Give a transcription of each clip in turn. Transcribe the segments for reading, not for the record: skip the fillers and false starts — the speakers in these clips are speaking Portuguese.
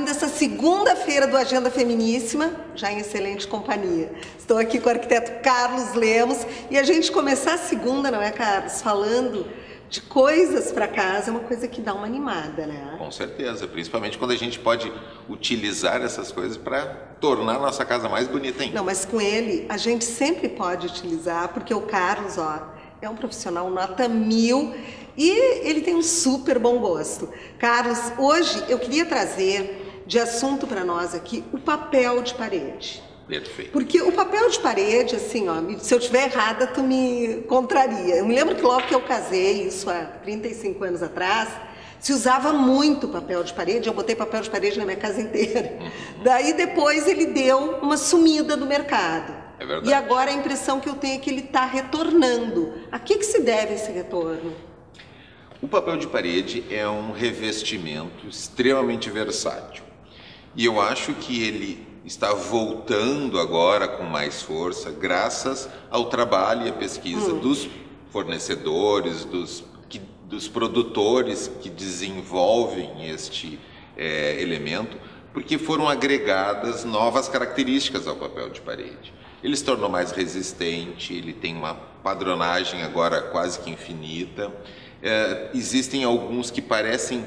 abrindo essa segunda-feira do Agenda Feminíssima, já em excelente companhia. Estou aqui com o arquiteto Carlos Lemos e a gente começar a segunda, não é, Carlos? Falando de coisas para casa, é uma coisa que dá uma animada, né? Com certeza, principalmente quando a gente pode utilizar essas coisas para tornar a nossa casa mais bonita, hein? Não, mas com ele a gente sempre pode utilizar, porque o Carlos, ó, é um profissional nota 1000 e ele tem um super bom gosto. Carlos, hoje eu queria trazer de assunto para nós aqui o papel de parede. Perfeito. Porque o papel de parede, assim, ó, se eu estiver errada, tu me contraria. Eu me lembro que logo que eu casei, isso há 35 anos atrás, se usava muito papel de parede. Eu botei papel de parede na minha casa inteira. Daí depois ele deu uma sumida do mercado. É verdade. E agora a impressão que eu tenho é que ele está retornando. A que se deve esse retorno? O papel de parede é um revestimento extremamente versátil. E eu acho que ele está voltando agora com mais força, graças ao trabalho e à pesquisa dos fornecedores, dos produtores que desenvolvem este elemento, porque foram agregadas novas características ao papel de parede. Ele se tornou mais resistente, ele tem uma padronagem agora quase que infinita. Existem alguns que parecem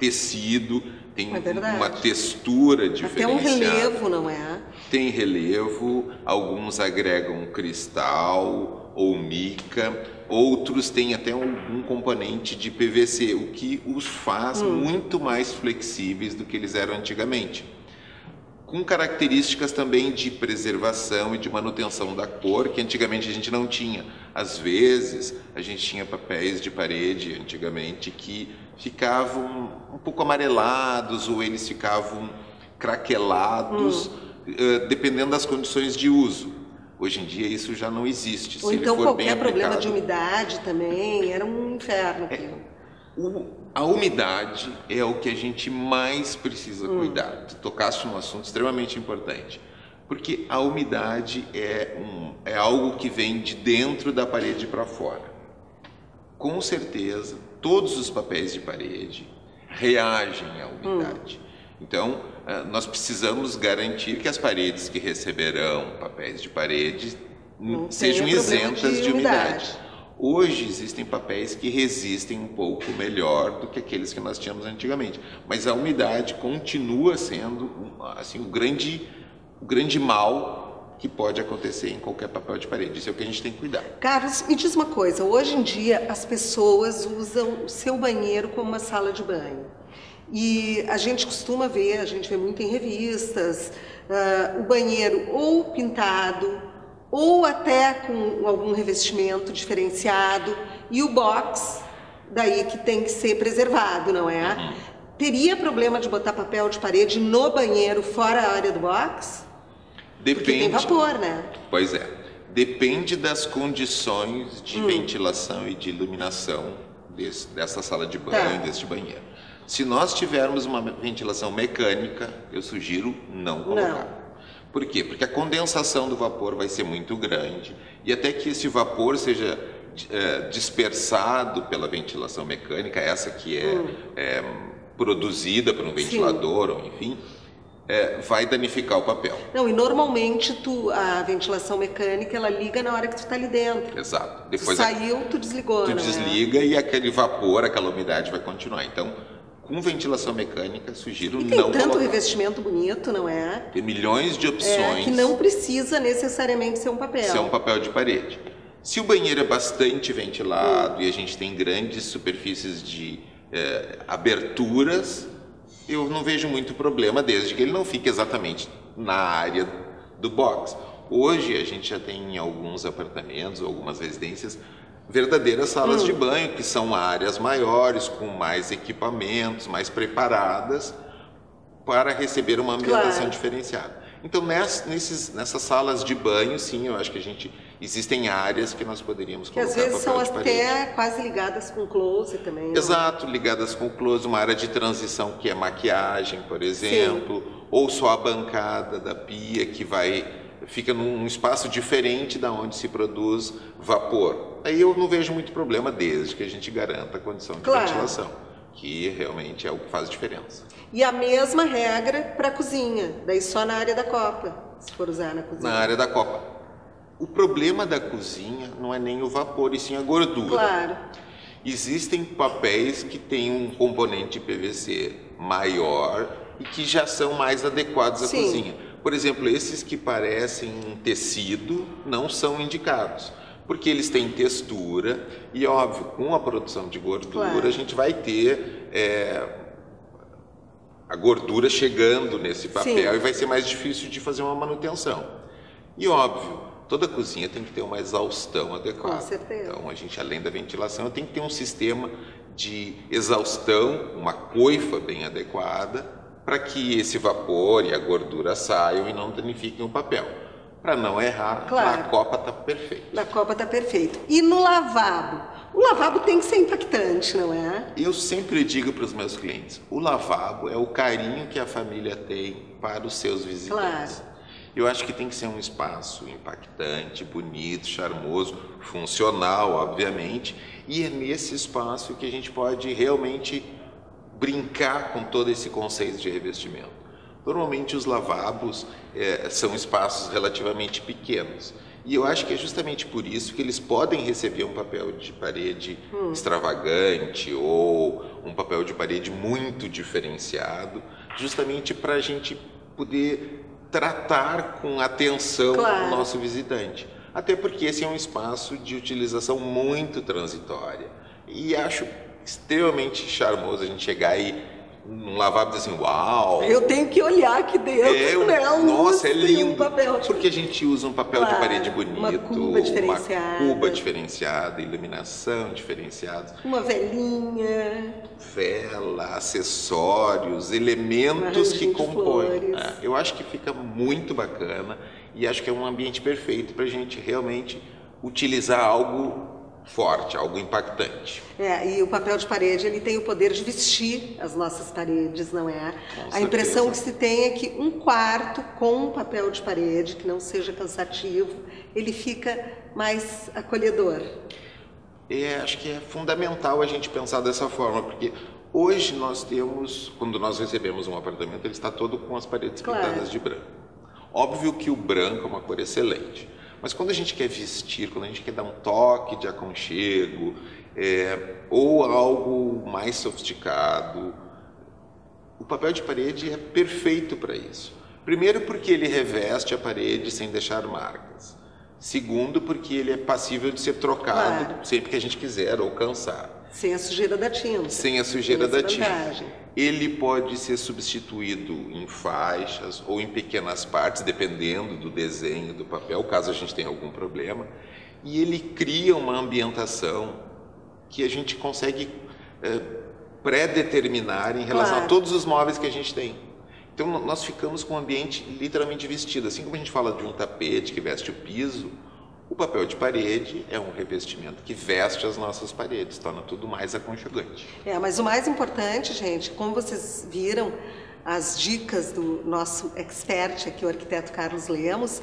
tecido, tem uma textura diferenciada. Até um relevo, não é? Tem relevo, alguns agregam cristal ou mica, outros têm até algum componente de PVC, o que os faz muito mais flexíveis do que eles eram antigamente, com características também de preservação e de manutenção da cor, que antigamente a gente não tinha. Às vezes, a gente tinha papéis de parede, antigamente, que ficavam um pouco amarelados ou eles ficavam craquelados, dependendo das condições de uso. Hoje em dia, isso já não existe. Ou se então ele for qualquer bem problema aplicado, de umidade também, era um inferno aquilo. A umidade é o que a gente mais precisa cuidar. Tu tocaste num assunto extremamente importante, porque a umidade é algo que vem de dentro da parede para fora. Com certeza, todos os papéis de parede reagem à umidade. Então, nós precisamos garantir que as paredes que receberão papéis de parede sejam isentas de umidade. Hoje existem papéis que resistem um pouco melhor do que aqueles que nós tínhamos antigamente, mas a umidade continua sendo assim, o grande mal que pode acontecer em qualquer papel de parede. Isso é o que a gente tem que cuidar. Carlos, me diz uma coisa, hoje em dia as pessoas usam o seu banheiro como uma sala de banho. E a gente costuma ver, a gente vê muito em revistas, o banheiro ou pintado, ou até com algum revestimento diferenciado, e o box, daí que tem que ser preservado, não é? Teria problema de botar papel de parede no banheiro fora a área do box? Depende. Porque tem vapor, né? Pois é. Depende das condições de ventilação e de iluminação dessa sala de banho, deste banheiro. Se nós tivermos uma ventilação mecânica, eu sugiro não colocar. Não. Por quê? Porque a condensação do vapor vai ser muito grande e até que esse vapor seja dispersado pela ventilação mecânica, essa que é produzida por um ventilador, ou enfim, vai danificar o papel. Não, e normalmente a ventilação mecânica ela liga na hora que tu está ali dentro. Exato. Depois tu saiu, tu desligou. Tu desliga e aquele vapor, aquela umidade vai continuar. Então, com ventilação mecânica, sugiro não colocar. Tem tanto revestimento bonito, não é? Tem milhões de opções. Que não precisa necessariamente ser um papel. Ser um papel de parede. Se o banheiro é bastante ventilado e a gente tem grandes superfícies de aberturas, eu não vejo muito problema, desde que ele não fique exatamente na área do box. Hoje a gente já tem em alguns apartamentos, algumas residências, verdadeiras salas de banho, que são áreas maiores, com mais equipamentos, mais preparadas para receber uma ambientação diferenciada. Então, nessas salas de banho, sim, eu acho que existem áreas que nós poderíamos colocar papel de parede. Que às vezes são até quase ligadas com close também. Exato, ligadas com close, uma área de transição que é maquiagem, por exemplo, ou só a bancada da pia que fica num espaço diferente da onde se produz vapor. Aí eu não vejo muito problema, desde que a gente garanta a condição de ventilação. que realmente é o que faz diferença. E a mesma regra para a cozinha, daí só na área da copa, se for usar na cozinha. Na área da copa. O problema da cozinha não é nem o vapor, e sim a gordura. Claro. Existem papéis que têm um componente PVC maior e que já são mais adequados à cozinha. Por exemplo, esses que parecem um tecido não são indicados, porque eles têm textura e, óbvio, com a produção de gordura, claro, a gente vai ter a gordura chegando nesse papel, sim, e vai ser mais difícil de fazer uma manutenção. E, óbvio, toda cozinha tem que ter uma exaustão adequada. Com certeza. Então, a gente, além da ventilação, tem que ter um sistema de exaustão, uma coifa bem adequada, para que esse vapor e a gordura saiam e não danifiquem o papel. Para não errar, claro, na copa está perfeito. Na copa está perfeito. E no lavabo? O lavabo tem que ser impactante, não é? Eu sempre digo para os meus clientes, o lavabo é o carinho que a família tem para os seus visitantes. Claro. Eu acho que tem que ser um espaço impactante, bonito, charmoso, funcional, obviamente. E é nesse espaço que a gente pode realmente brincar com todo esse conceito de revestimento. Normalmente os lavabos são espaços relativamente pequenos. E eu acho que é justamente por isso que eles podem receber um papel de parede extravagante ou um papel de parede muito diferenciado, justamente para a gente poder tratar com atenção, claro, o nosso visitante. Até porque esse é um espaço de utilização muito transitória. E acho extremamente charmoso a gente chegar aí num lavabo e dizer assim, uau! Eu tenho que olhar aqui dentro, né? Um nossa, é lindo! Papel. Porque a gente usa um papel, claro, de parede bonito, uma cuba diferenciada, iluminação diferenciada. Uma velinha. Vela, acessórios, elementos que compõem. Eu acho que fica muito bacana e acho que é um ambiente perfeito para a gente realmente utilizar algo forte, algo impactante. E o papel de parede, ele tem o poder de vestir as nossas paredes, não é? A impressão que se tem é que um quarto com um papel de parede, que não seja cansativo, ele fica mais acolhedor. Acho que é fundamental a gente pensar dessa forma, porque hoje nós temos, quando nós recebemos um apartamento, ele está todo com as paredes, claro, pintadas de branco. Óbvio que o branco é uma cor excelente. Mas quando a gente quer vestir, quando a gente quer dar um toque de aconchego, ou algo mais sofisticado, o papel de parede é perfeito para isso. Primeiro, porque ele reveste a parede sem deixar marcas. Segundo, porque ele é passível de ser trocado, claro, sempre que a gente quiser ou cansar. Sem a sujeira da tinta. Sem a sujeira da tinta. Ele pode ser substituído em faixas ou em pequenas partes, dependendo do desenho do papel, caso a gente tenha algum problema. E ele cria uma ambientação que a gente consegue pré-determinar em relação, claro, a todos os móveis que a gente tem. Então, nós ficamos com um ambiente literalmente vestido. Assim como a gente fala de um tapete que veste o piso, o papel de parede é um revestimento que veste as nossas paredes, torna tudo mais aconchegante. Mas o mais importante, gente, como vocês viram as dicas do nosso expert aqui, o arquiteto Carlos Lemos,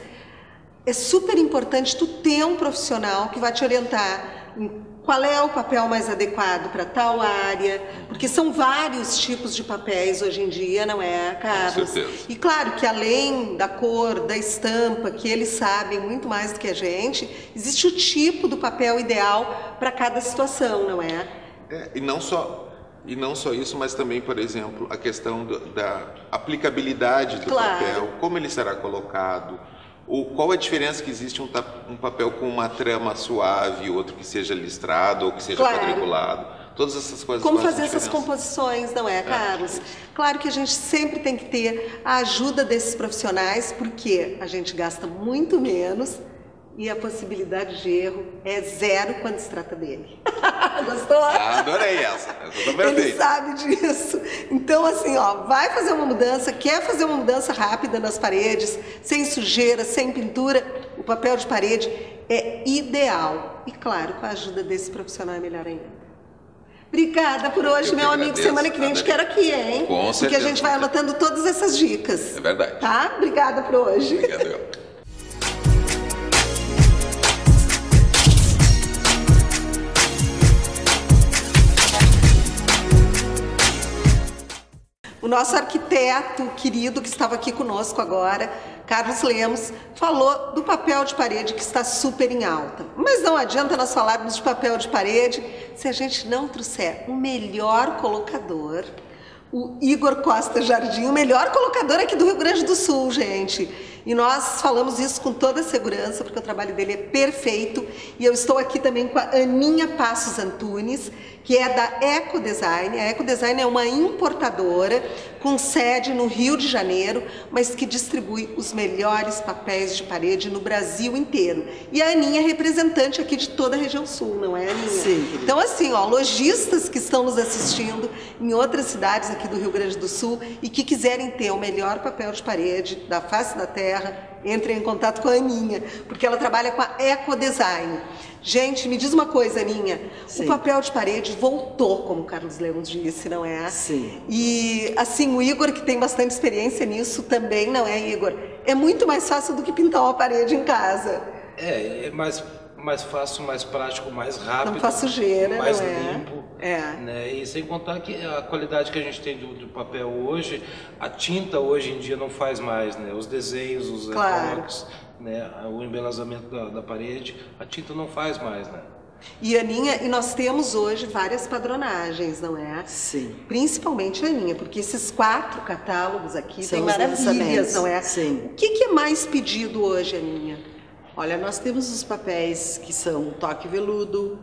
é super importante tu ter um profissional que vai te orientar em qual é o papel mais adequado para tal área, porque são vários tipos de papéis hoje em dia, não é, Carlos? Com certeza. E claro que além da cor, da estampa, que eles sabem muito mais do que a gente, existe o tipo do papel ideal para cada situação, não é? E não só isso, mas também, por exemplo, a questão da aplicabilidade do, claro, papel, como ele será colocado. Qual a diferença que existe um papel com uma trama suave, outro que seja listrado ou que seja, claro, quadriculado? Todas essas coisas. Como fazer essas composições, não é, Carlos? Claro que a gente sempre tem que ter a ajuda desses profissionais, porque a gente gasta muito menos e a possibilidade de erro é zero quando se trata dele. Gostou? Adorei essa. Ele sabe disso. Então, assim, ó, vai fazer uma mudança, quer fazer uma mudança rápida nas paredes, sem sujeira, sem pintura, o papel de parede é ideal. E claro, com a ajuda desse profissional é melhor ainda. Obrigada por hoje, meu amigo. Semana que vem eu te quero aqui, hein? Com certeza. Porque a gente vai anotando todas essas dicas. É verdade. Tá? Obrigada por hoje. Obrigado, eu. nosso arquiteto querido que estava aqui conosco agora, Carlos Lemos, falou do papel de parede que está super em alta. Mas não adianta nós falarmos de papel de parede se a gente não trouxer o melhor colocador, o Igor Costa Jardim, o melhor colocador aqui do Rio Grande do Sul, gente. E nós falamos isso com toda a segurança, porque o trabalho dele é perfeito. E eu estou aqui também com a Aninha Passos Antunes, que é da Eco Design. A Eco Design é uma importadora com sede no Rio de Janeiro, mas que distribui os melhores papéis de parede no Brasil inteiro. E a Aninha é representante aqui de toda a região sul, não é, Aninha? Sim. Então, assim, ó, lojistas que estão nos assistindo em outras cidades aqui do Rio Grande do Sul e que quiserem ter o melhor papel de parede da face da terra, entre em contato com a Aninha, porque ela trabalha com a Eco Design. Gente, me diz uma coisa, Aninha. Sim. O papel de parede voltou, como o Carlos Lemos disse, não é? Sim. E, assim, o Igor, que tem bastante experiência nisso também, não é, Igor? É muito mais fácil do que pintar uma parede em casa. É mais fácil, mais prático, mais rápido. Não faz sujeira, mais não é? Limpo. É. Né? E sem contar que a qualidade que a gente tem do papel hoje, a tinta hoje em dia não faz mais, né? Os desenhos, os ecógrafos, né? O embelezamento da parede, a tinta não faz mais, né? E Aninha, e nós temos hoje várias padronagens, não é? Sim. Principalmente Aninha, porque esses 4 catálogos aqui são maravilhas, não é? Sim. O que é mais pedido hoje, Aninha? Olha, nós temos os papéis que são o toque veludo,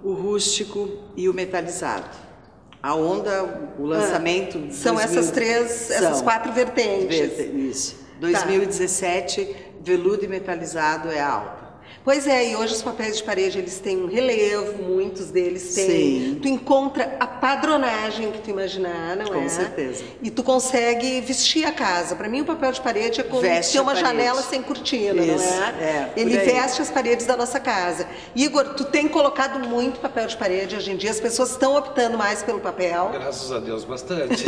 o rústico e o metalizado. A onda, o lançamento... são essas 4 vertentes. Isso. 2017, tá. Veludo e metalizado é alta. Pois é, e hoje os papéis de parede, eles têm um relevo, muitos deles têm. Sim. Tu encontra a padronagem que tu imaginar, não é? Com certeza. E tu consegue vestir a casa. Para mim, o papel de parede é como ter uma janela sem cortina, isso, não é? É, ele veste as paredes da nossa casa. Igor, tu tem colocado muito papel de parede hoje em dia, as pessoas estão optando mais pelo papel. Graças a Deus, bastante.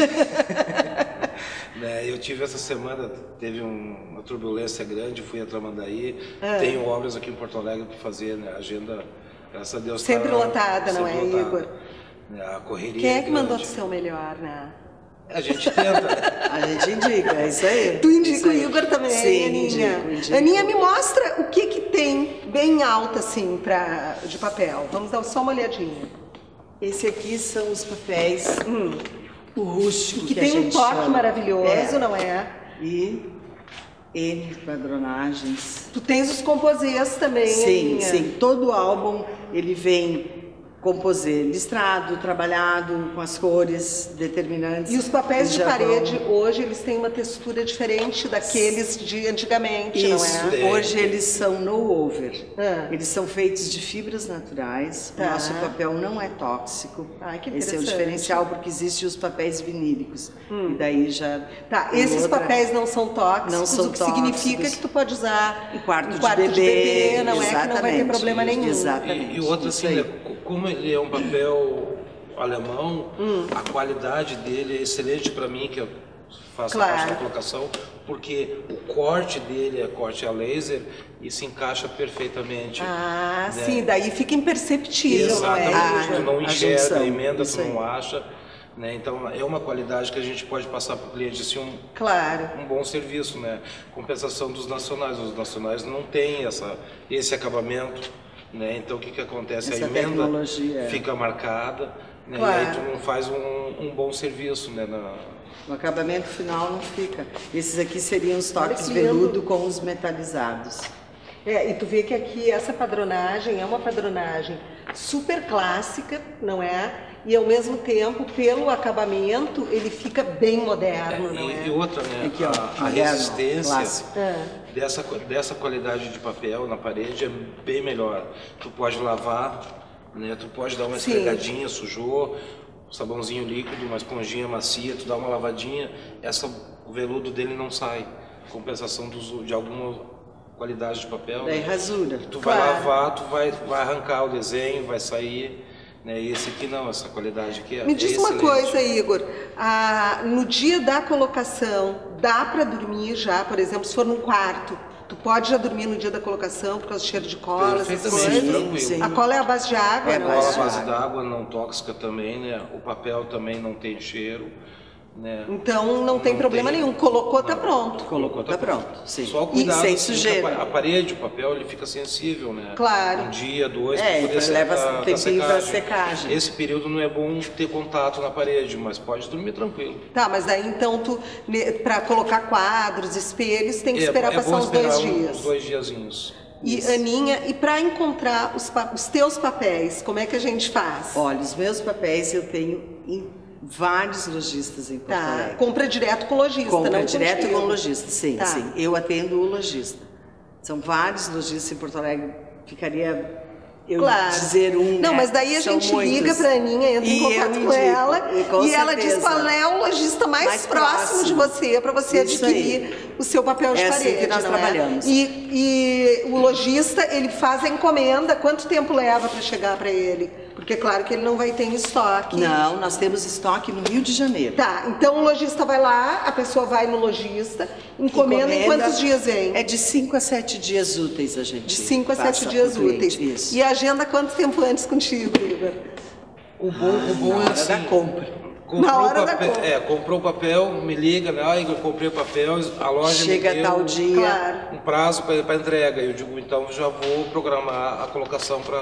Eu tive essa semana, teve uma turbulência grande, fui a Tramandaí, tenho obras aqui em Porto Alegre para fazer, né? A agenda, graças a Deus, sempre tá lotada, não é, Igor? A correria. Quem é que mandou o seu melhor, né? A gente tenta. A gente indica, é isso aí. Tu indica o Igor também, sim, Aninha. Indico. Aninha, me mostra o que tem bem alto, assim, de papel. Vamos dar só uma olhadinha. Esse aqui são os papéis... O rústico, que tem um toque maravilhoso, não é? E N padronagens. Tu tens os composês também, Aninha. Sim. Todo álbum, ele vem composê listrado, trabalhado, com as cores determinantes. E os papéis de parede, hoje, eles têm uma textura diferente daqueles de antigamente, não é? Hoje eles são no-over. Eles são feitos de fibras naturais. Tá. O nosso papel não é tóxico. Ai, que interessante. Esse é o diferencial, porque existem os papéis vinílicos. E daí já... Tá, esses papéis não são tóxicos, o que significa que tu pode usar em quarto de bebê, não é? Que não vai ter problema nenhum. Exatamente. E outra, assim, como ele é um papel alemão, a qualidade dele é excelente para mim, que eu faço a parte da colocação, porque o corte dele é corte a laser e se encaixa perfeitamente. Ah, né? Sim, daí fica imperceptível. Exatamente, tu não enxerga a emenda, tu não acha. Né? Então, é uma qualidade que a gente pode passar para o cliente, assim, um bom serviço, né? Compensação dos nacionais. Os nacionais não têm esse acabamento. Né? Então o que acontece? Essa a emenda fica marcada, né? E aí tu não faz um bom serviço, né? O acabamento final não fica. Esses aqui seriam os toques veludo com os metalizados. E tu vê que aqui essa padronagem é uma padronagem super clássica, não é? E ao mesmo tempo, pelo acabamento, ele fica bem moderno, não é? E outra, né? Aqui, ó, a resistência dessa qualidade de papel na parede é bem melhor. Tu pode lavar, né? Tu pode dar uma esfregadinha, sujou, sabãozinho líquido, uma esponjinha macia, tu dá uma lavadinha, o veludo dele não sai. Compensação de alguma qualidade de papel. Daí rasura. Tu vai lavar, tu vai arrancar o desenho, vai sair. Né? Esse aqui não, essa qualidade aqui é excelente. Me diz uma coisa, Igor. No dia da colocação, dá para dormir já, por exemplo, se for num quarto? Tu pode já dormir no dia da colocação, por causa do cheiro de cola, essas coisas? Tranquilo. A cola é a base de água? A cola é a base d'água, não tóxica também, né? O papel também não tem cheiro. Né? Então não tem problema nenhum, colocou, tá pronto. Colocou, tá pronto. Sim. Só o cuidado, e sem sujeira. A parede, o papel, ele fica sensível, né? Claro. Um dia, dois, é, poder secar, leva um tempinho da secagem. Esse período não é bom ter contato na parede, mas pode dormir tranquilo. Tá, mas daí então tu, para colocar quadros, espelhos, tem que esperar passar uns 2 dias. Uns 2 diazinhos. E isso. Aninha, e para encontrar os teus papéis, como é que a gente faz? Olha, os meus papéis eu tenho em vários lojistas em Porto Alegre. Compra direto com o lojista, não? Compra direto com o lojista, sim, sim. Eu atendo o lojista. São vários lojistas em Porto Alegre, ficaria eu dizer um. Não, mas daí a gente liga para a Aninha, entra em contato com ela e ela diz qual é o lojista mais próximo de você para você adquirir o seu papel de parede. É assim que nós trabalhamos. E o lojista, ele faz a encomenda, quanto tempo leva para chegar para ele? Porque é claro que ele não vai ter em estoque. Não, nós temos estoque no Rio de Janeiro. Tá, então o lojista vai lá, a pessoa vai no lojista, encomenda em quantos dias vem? É de 5 a 7 dias úteis a gente. De 5 a 7 dias úteis. Isso. E agenda quanto tempo antes contigo, Igor? O bom é assim, da compra. Na hora da compra. É, comprou o papel, me liga, né? Ah, Igor, comprei o papel, a loja chega me deu tal dia, um prazo para entrega. Eu digo, então já vou programar a colocação para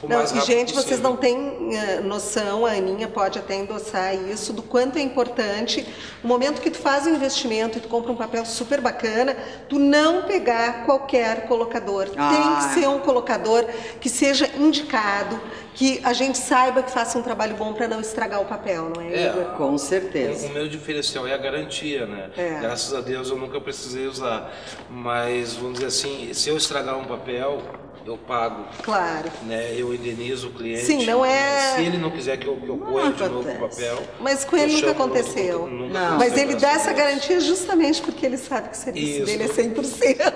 o mais rápido possível. Gente, vocês não têm noção, a Aninha pode até endossar isso, do quanto é importante o momento que tu faz um investimento e tu compra um papel super bacana, tu não pegar qualquer colocador. Tem que ser um colocador que seja indicado, que a gente saiba que faça um trabalho bom para não estragar o papel, não é? Com certeza. O meu diferencial é a garantia, né? Graças a Deus eu nunca precisei usar, mas vamos dizer assim, se eu estragar um papel, eu pago. Claro. Né? Eu indenizo o cliente. Sim, não é... Se ele não quiser que eu ponha de novo o papel... Mas com ele nunca aconteceu. Nunca aconteceu. Mas ele dá essa garantia justamente porque ele sabe que o serviço dele é 100%.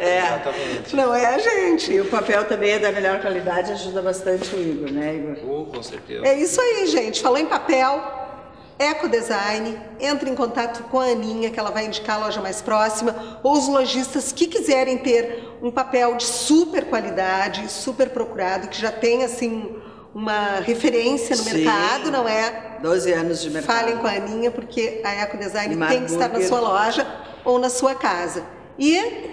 É. Exatamente. Não é a gente. E o papel também é da melhor qualidade, ajuda bastante o Igor, né, Igor? Com certeza. É isso aí, gente. Falou em papel... Eco Design, entre em contato com a Aninha, que ela vai indicar a loja mais próxima, ou os lojistas que quiserem ter um papel de super qualidade, super procurado, que já tem assim uma referência no mercado, não é? 12 anos de mercado. Falem com a Aninha, porque a Eco Design tem que estar na sua loja ou na sua casa. E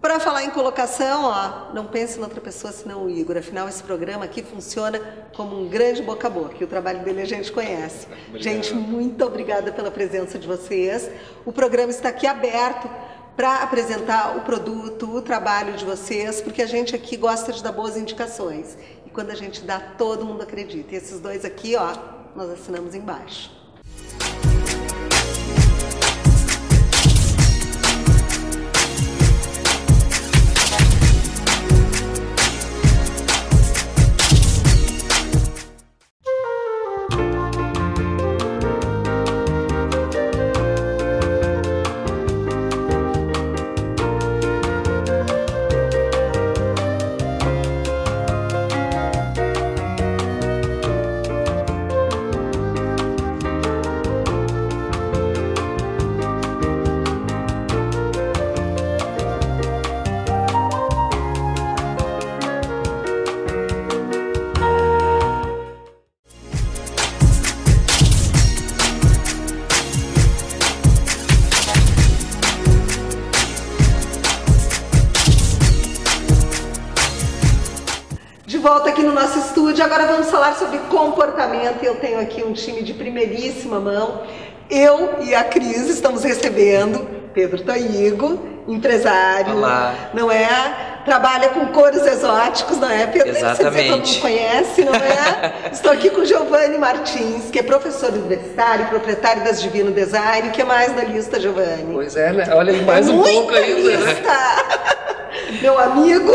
para falar em colocação, ó, não pense em outra pessoa senão o Igor. Afinal, esse programa aqui funciona como um grande boca a boca. E o trabalho dele a gente conhece. Obrigado. Gente, muito obrigada pela presença de vocês. O programa está aqui aberto para apresentar o produto, o trabalho de vocês, porque a gente aqui gosta de dar boas indicações. E quando a gente dá, todo mundo acredita. E esses dois aqui, ó, nós assinamos embaixo. Agora vamos falar sobre comportamento. Eu tenho aqui um time de primeiríssima mão. Eu e a Cris estamos recebendo Pedro Toigo, empresário. Olá. Não é? Trabalha com couros exóticos, não é, Pedro? Exatamente. Todo mundo conhece, não é? Estou aqui com Giovani Martins, que é professor universitário, proprietário das Divino Desire. O que mais na lista, Giovani? Pois é, né? Olha, mais um pouco ainda, né? Meu amigo,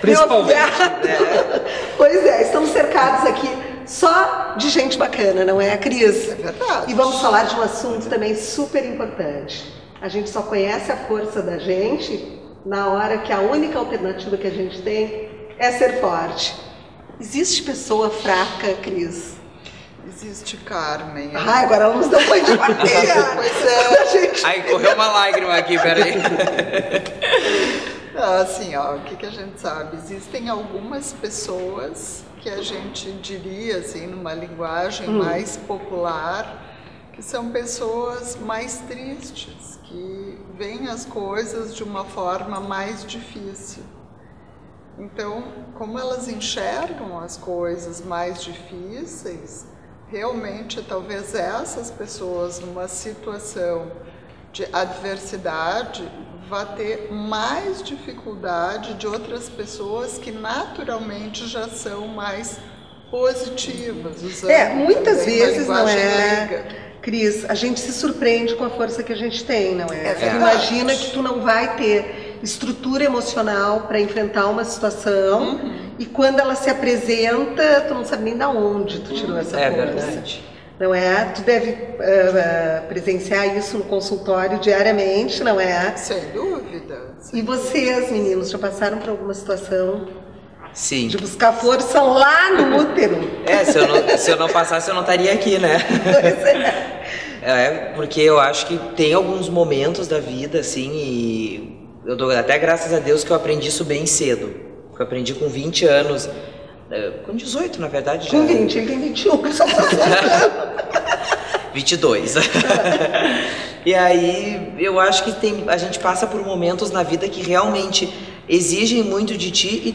principalmente. Meu pois é, estamos cercados aqui só de gente bacana, não é, Cris? É verdade. E vamos falar de um assunto também super importante. A gente só conhece a força da gente na hora que a única alternativa que a gente tem é ser forte. Existe pessoa fraca, Cris? Existe, Carmen. Ai, agora ela nos deu banho de bateria. Pois é. Gente... Ai, correu uma lágrima aqui, peraí. Assim, ó, o que a gente sabe? Existem algumas pessoas que a gente diria, assim, numa linguagem mais popular, que são pessoas mais tristes, que veem as coisas de uma forma mais difícil. Então, como elas enxergam as coisas mais difíceis, realmente talvez essas pessoas numa situação de adversidade vá ter mais dificuldade de outras pessoas que naturalmente já são mais positivas. Usando muitas vezes, não é, leiga. Cris, a gente se surpreende com a força que a gente tem, não é? Tu imagina que tu não vai ter estrutura emocional para enfrentar uma situação, e quando ela se apresenta, tu não sabe nem de onde tu tirou essa força. É verdade. Não é? Tu deve presenciar isso no consultório diariamente, não é? Sem dúvida. E vocês, meninos, já passaram por alguma situação? Sim. De buscar força lá no útero? Se eu não passasse, eu não estaria aqui, né? Pois é. Porque eu acho que tem alguns momentos da vida, assim, e eu dou até graças a Deus que eu aprendi isso bem cedo. Eu aprendi com 20 anos. Com 18, na verdade, já. Com 20, ele tem 21, só 22. E aí, eu acho que a gente passa por momentos na vida que realmente exigem muito de ti. E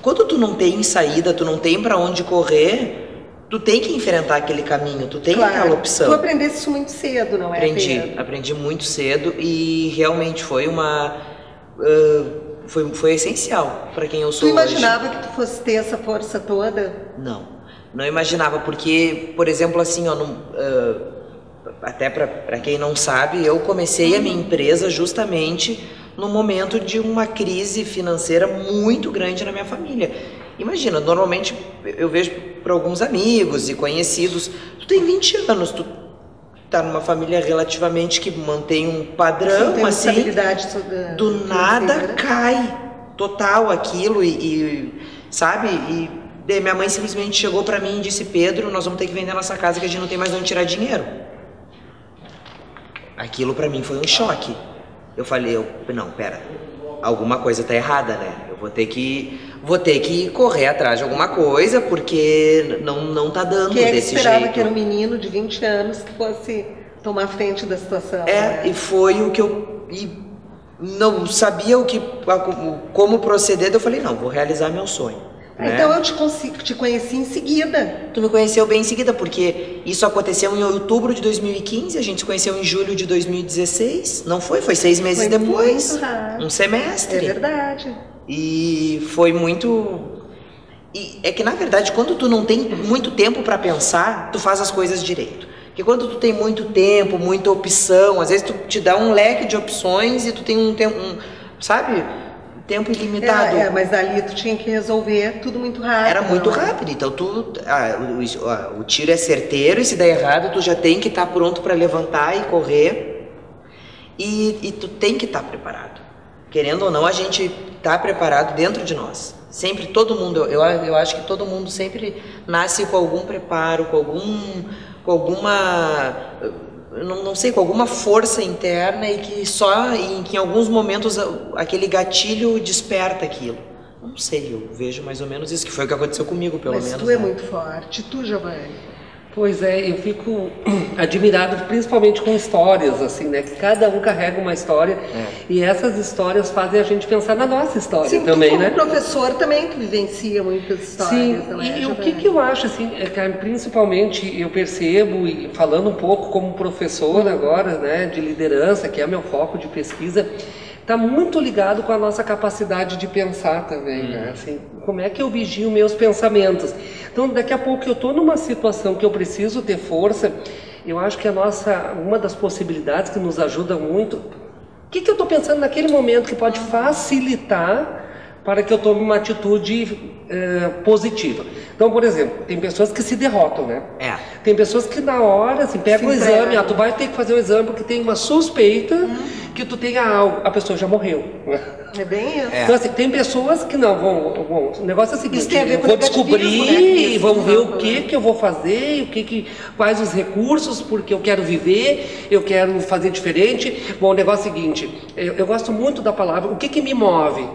quando tu não tem saída, tu não tem pra onde correr, tu tem que enfrentar aquele caminho, tu tem aquela opção. Tu aprendeste isso muito cedo, não é? Aprendi muito cedo e realmente foi uma... Foi essencial para quem eu sou hoje. Tu imaginava que tu fosse ter essa força toda? Não imaginava, porque, por exemplo, assim, ó, até para quem não sabe, eu comecei a minha empresa justamente no momento de uma crise financeira muito grande na minha família. Imagina, normalmente eu vejo para alguns amigos e conhecidos, tu tem 20 anos, tu tá numa família relativamente que mantém um padrão, tem assim, toda do nada inteira. Cai total aquilo e sabe? E daí minha mãe simplesmente chegou pra mim e disse: Pedro, nós vamos ter que vender a nossa casa que a gente não tem mais onde tirar dinheiro. Aquilo pra mim foi um choque. Eu falei, não, pera, alguma coisa tá errada, né? Eu vou ter que correr atrás de alguma coisa, porque não tá dando desse jeito. Quem é que esperava que era um menino de 20 anos que fosse tomar frente da situação? E foi o que eu... E não sabia como proceder, eu falei, não, vou realizar meu sonho. Então eu te conheci em seguida. Tu me conheceu bem em seguida, porque isso aconteceu em outubro de 2015, a gente se conheceu em julho de 2016, não foi? Foi 6 meses depois, um semestre. É verdade. E foi muito... E é que, na verdade, quando tu não tem muito tempo para pensar, tu faz as coisas direito. Porque quando tu tem muito tempo, muita opção, às vezes tu te dá um leque de opções e tu tem um tempo, sabe? Tempo ilimitado. Mas ali tu tinha que resolver tudo muito rápido. Era muito rápido, então tu... o tiro é certeiro e se der errado, tu já tem que estar pronto para levantar e correr. E tu tem que estar preparado. Querendo ou não, a gente tá preparado dentro de nós. Sempre todo mundo, eu acho que todo mundo sempre nasce com algum preparo, com alguma força interna e que em alguns momentos aquele gatilho desperta aquilo. Não sei, eu vejo mais ou menos isso, que foi o que aconteceu comigo, pelo menos. Mas tu é muito forte, tu, Giovani. Pois é, eu fico admirado principalmente com histórias, assim, né? Que cada um carrega uma história e essas histórias fazem a gente pensar na nossa história. Sim, também, tu, como professor também que vivencia muitas histórias. Sim, e o que eu acho, assim, Carmen, principalmente eu percebo, e falando um pouco como professor agora, né, de liderança, que é meu foco de pesquisa, está muito ligado com a nossa capacidade de pensar também, né? Assim, como é que eu vigio meus pensamentos? Então, daqui a pouco eu estou numa situação que eu preciso ter força, eu acho que uma das possibilidades que nos ajuda muito, o que eu estou pensando naquele momento que pode facilitar para que eu tome uma atitude positiva. Então, por exemplo, tem pessoas que se derrotam, né? Tem pessoas que na hora, assim, pega o exame, tu vai ter que fazer o exame porque tem uma suspeita que tu tenha algo, a pessoa já morreu. É bem isso. Então, assim, tem pessoas que não vão o negócio é o seguinte, eu vou descobrir, vamos ver o que eu vou fazer, quais os recursos, porque eu quero viver, eu quero fazer diferente. Bom, o negócio é o seguinte, eu gosto muito da palavra, o que me move?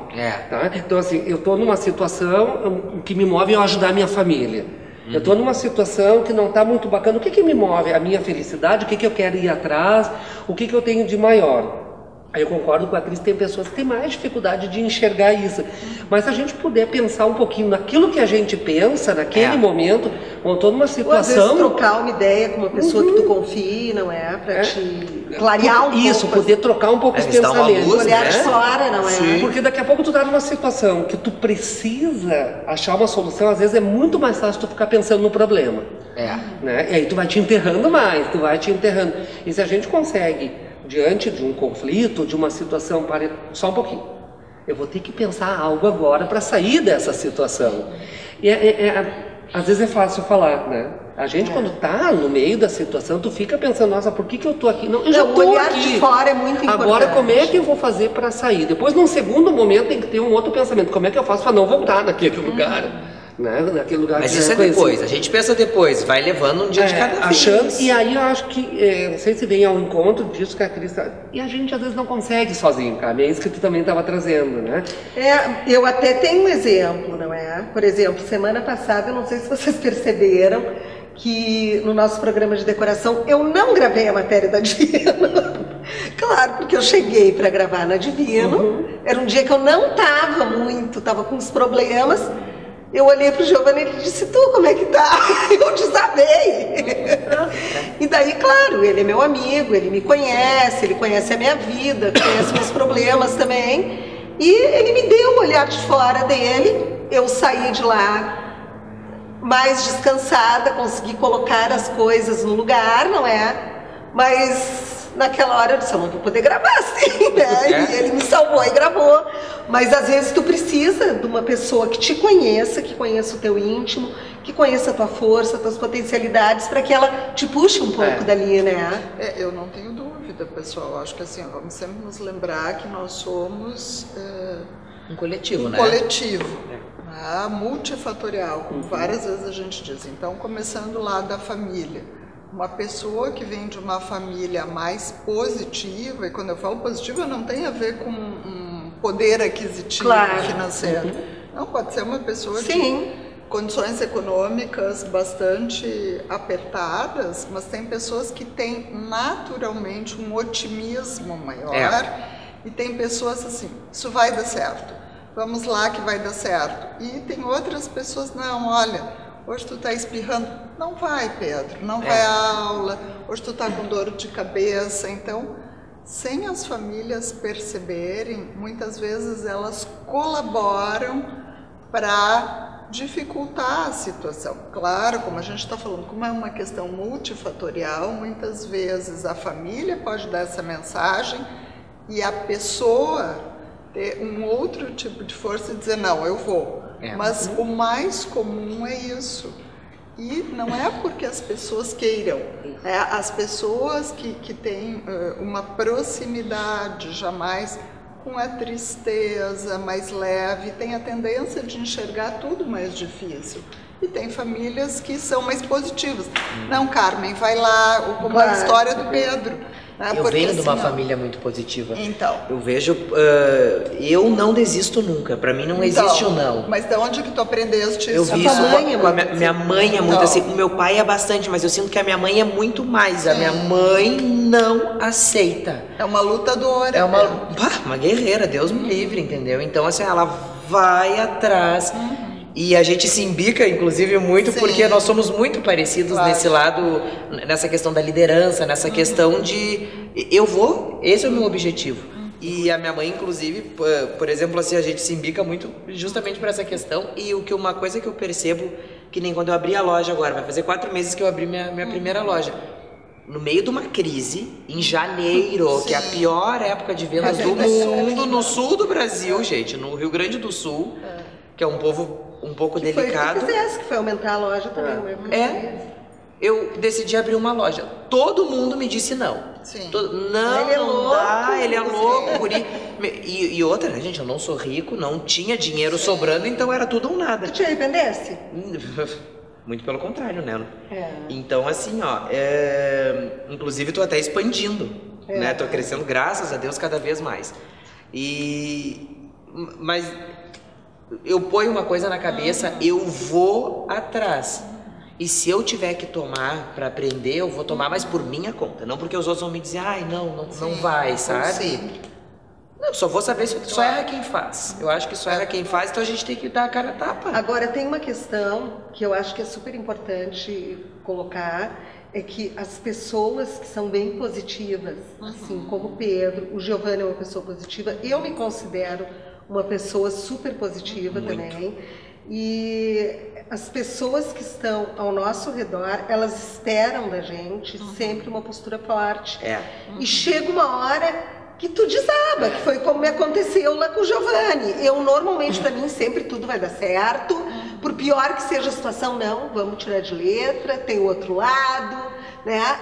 Tá? Então, assim, eu estou numa situação, o que me move é eu ajudar a minha família. Uhum. Eu estou numa situação que não está muito bacana. O que que me move? A minha felicidade? O que que eu quero ir atrás? O que que eu tenho de maior? Aí eu concordo com a Cris, tem pessoas que têm mais dificuldade de enxergar isso. Mas se a gente puder pensar um pouquinho naquilo que a gente pensa naquele momento, ou estou numa situação... Ou às vezes trocar uma ideia com uma pessoa que tu confie, não é? Para te clarear um pouco. Isso, poder trocar um pouco os pensamentos. Luz, olhar de fora, não é? Sim. Porque daqui a pouco tu tá numa situação que tu precisa achar uma solução, às vezes é muito mais fácil tu ficar pensando no problema. É. Né? E aí tu vai te enterrando mais, tu vai te enterrando. E se a gente consegue... diante de um conflito, de uma situação, só um pouquinho, eu vou ter que pensar algo agora para sair dessa situação. E às vezes é fácil falar, né? A gente quando tá no meio da situação, tu fica pensando, nossa, por que que eu tô aqui? Não, eu já tô olhar aqui. De fora é muito importante. Agora como é que eu vou fazer para sair? Depois num segundo momento tem que ter um outro pensamento, como é que eu faço para não voltar naquele lugar? Naquele lugar. Mas isso é depois, a gente pensa depois, vai levando um dia de cada vez. A chance. E aí eu acho que, não sei se vem ao encontro disso que a Cris... E a gente às vezes não consegue sozinho, cara, é isso que tu também estava trazendo, né? É, eu até tenho um exemplo, não é? Por exemplo, semana passada, eu não sei se vocês perceberam, que no nosso programa de decoração eu não gravei a matéria da Divino. Claro, porque eu cheguei para gravar na Divino, era um dia que eu não estava muito, estava com uns problemas. Eu olhei pro Giovani e ele disse, tu, como é que tá? Eu desabei. E daí, claro, ele é meu amigo, ele me conhece, ele conhece a minha vida, conhece meus problemas também. E ele me deu um olhar de fora dele, eu saí de lá mais descansada, consegui colocar as coisas no lugar, não é? Mas naquela hora eu disse, eu não vou poder gravar assim, né? E ele me salvou e gravou. Mas às vezes tu precisa de uma pessoa que te conheça, que conheça o teu íntimo, que conheça a tua força, as tuas potencialidades, para que ela te puxe um pouco dali, né? Eu não tenho dúvida, pessoal. Acho que assim, vamos sempre nos lembrar que nós somos um coletivo, né? Um coletivo, multifatorial, como várias vezes a gente diz. Então, começando lá da família. Uma pessoa que vem de uma família mais positiva, e quando eu falo positiva não tem a ver com um poder aquisitivo financeiro. Não, pode ser uma pessoa de condições econômicas bastante apertadas, mas tem pessoas que têm naturalmente um otimismo maior e tem pessoas assim, isso vai dar certo, vamos lá que vai dar certo. E tem outras pessoas, não, olha... Hoje tu tá espirrando, não vai, Pedro, não vai à aula, hoje tu tá com dor de cabeça. Então, sem as famílias perceberem, muitas vezes elas colaboram para dificultar a situação. Claro, como a gente está falando, como é uma questão multifatorial, muitas vezes a família pode dar essa mensagem e a pessoa ter um outro tipo de força e dizer, não, eu vou. Mas o mais comum é isso. E não é porque as pessoas queiram. É as pessoas que têm uma proximidade jamais com a tristeza mais leve, têm a tendência de enxergar tudo mais difícil. E tem famílias que são mais positivas. Não, Carmen, vai lá, ou como a história do Pedro. Eu venho de uma família muito positiva. Então. Eu vejo, eu não desisto nunca. Para mim não existe o não. Mas de onde que tu aprendeste isso? Eu vi isso com a minha mãe, é muito assim. O meu pai é bastante, mas eu sinto que a minha mãe é muito mais. A minha mãe não aceita. É uma lutadora. É uma guerreira, Deus me livre, entendeu? Então assim, ela vai atrás. E a gente se imbica, inclusive, muito, porque nós somos muito parecidos nesse lado, nessa questão da liderança, nessa questão de... Eu vou, esse é o meu objetivo. E a minha mãe, inclusive, por exemplo, assim, a gente se imbica muito justamente por essa questão. E uma coisa que eu percebo, que nem quando eu abri a loja agora, vai fazer 4 meses que eu abri minha primeira loja. No meio de uma crise, em janeiro, que é a pior época de vendas do mundo, no sul do Brasil, gente, no Rio Grande do Sul, que é um povo... um pouco que delicado. Foi o que fizesse, que foi aumentar a loja também. Eu decidi abrir uma loja. Todo mundo me disse não. Não, ele é louco, dá, ele é louco, guri. E outra, né, gente, eu não sou rico, não tinha dinheiro sobrando, então era tudo ou nada. Tu te arrependesse? Muito pelo contrário, né? Então, assim, inclusive, tô até expandindo, né? Tô crescendo, graças a Deus, cada vez mais. Mas eu ponho uma coisa na cabeça, eu vou atrás. E se eu tiver que tomar pra aprender, eu vou tomar, mas por minha conta. Não porque os outros vão me dizer, ai, não vai, sabe? Não, só vou saber se só erra quem faz. Eu acho que só erra quem faz, então a gente tem que dar a cara a tapa. Agora, tem uma questão que eu acho que é super importante colocar, é que as pessoas que são bem positivas, assim como o Pedro, o Giovani é uma pessoa positiva, eu me considero uma pessoa super positiva também. E as pessoas que estão ao nosso redor, elas esperam da gente sempre uma postura forte. E chega uma hora que tu desaba, que foi como me aconteceu lá com o Giovani. Eu normalmente, pra mim, sempre tudo vai dar certo. Por pior que seja a situação, não, vamos tirar de letra, tem o outro lado, né?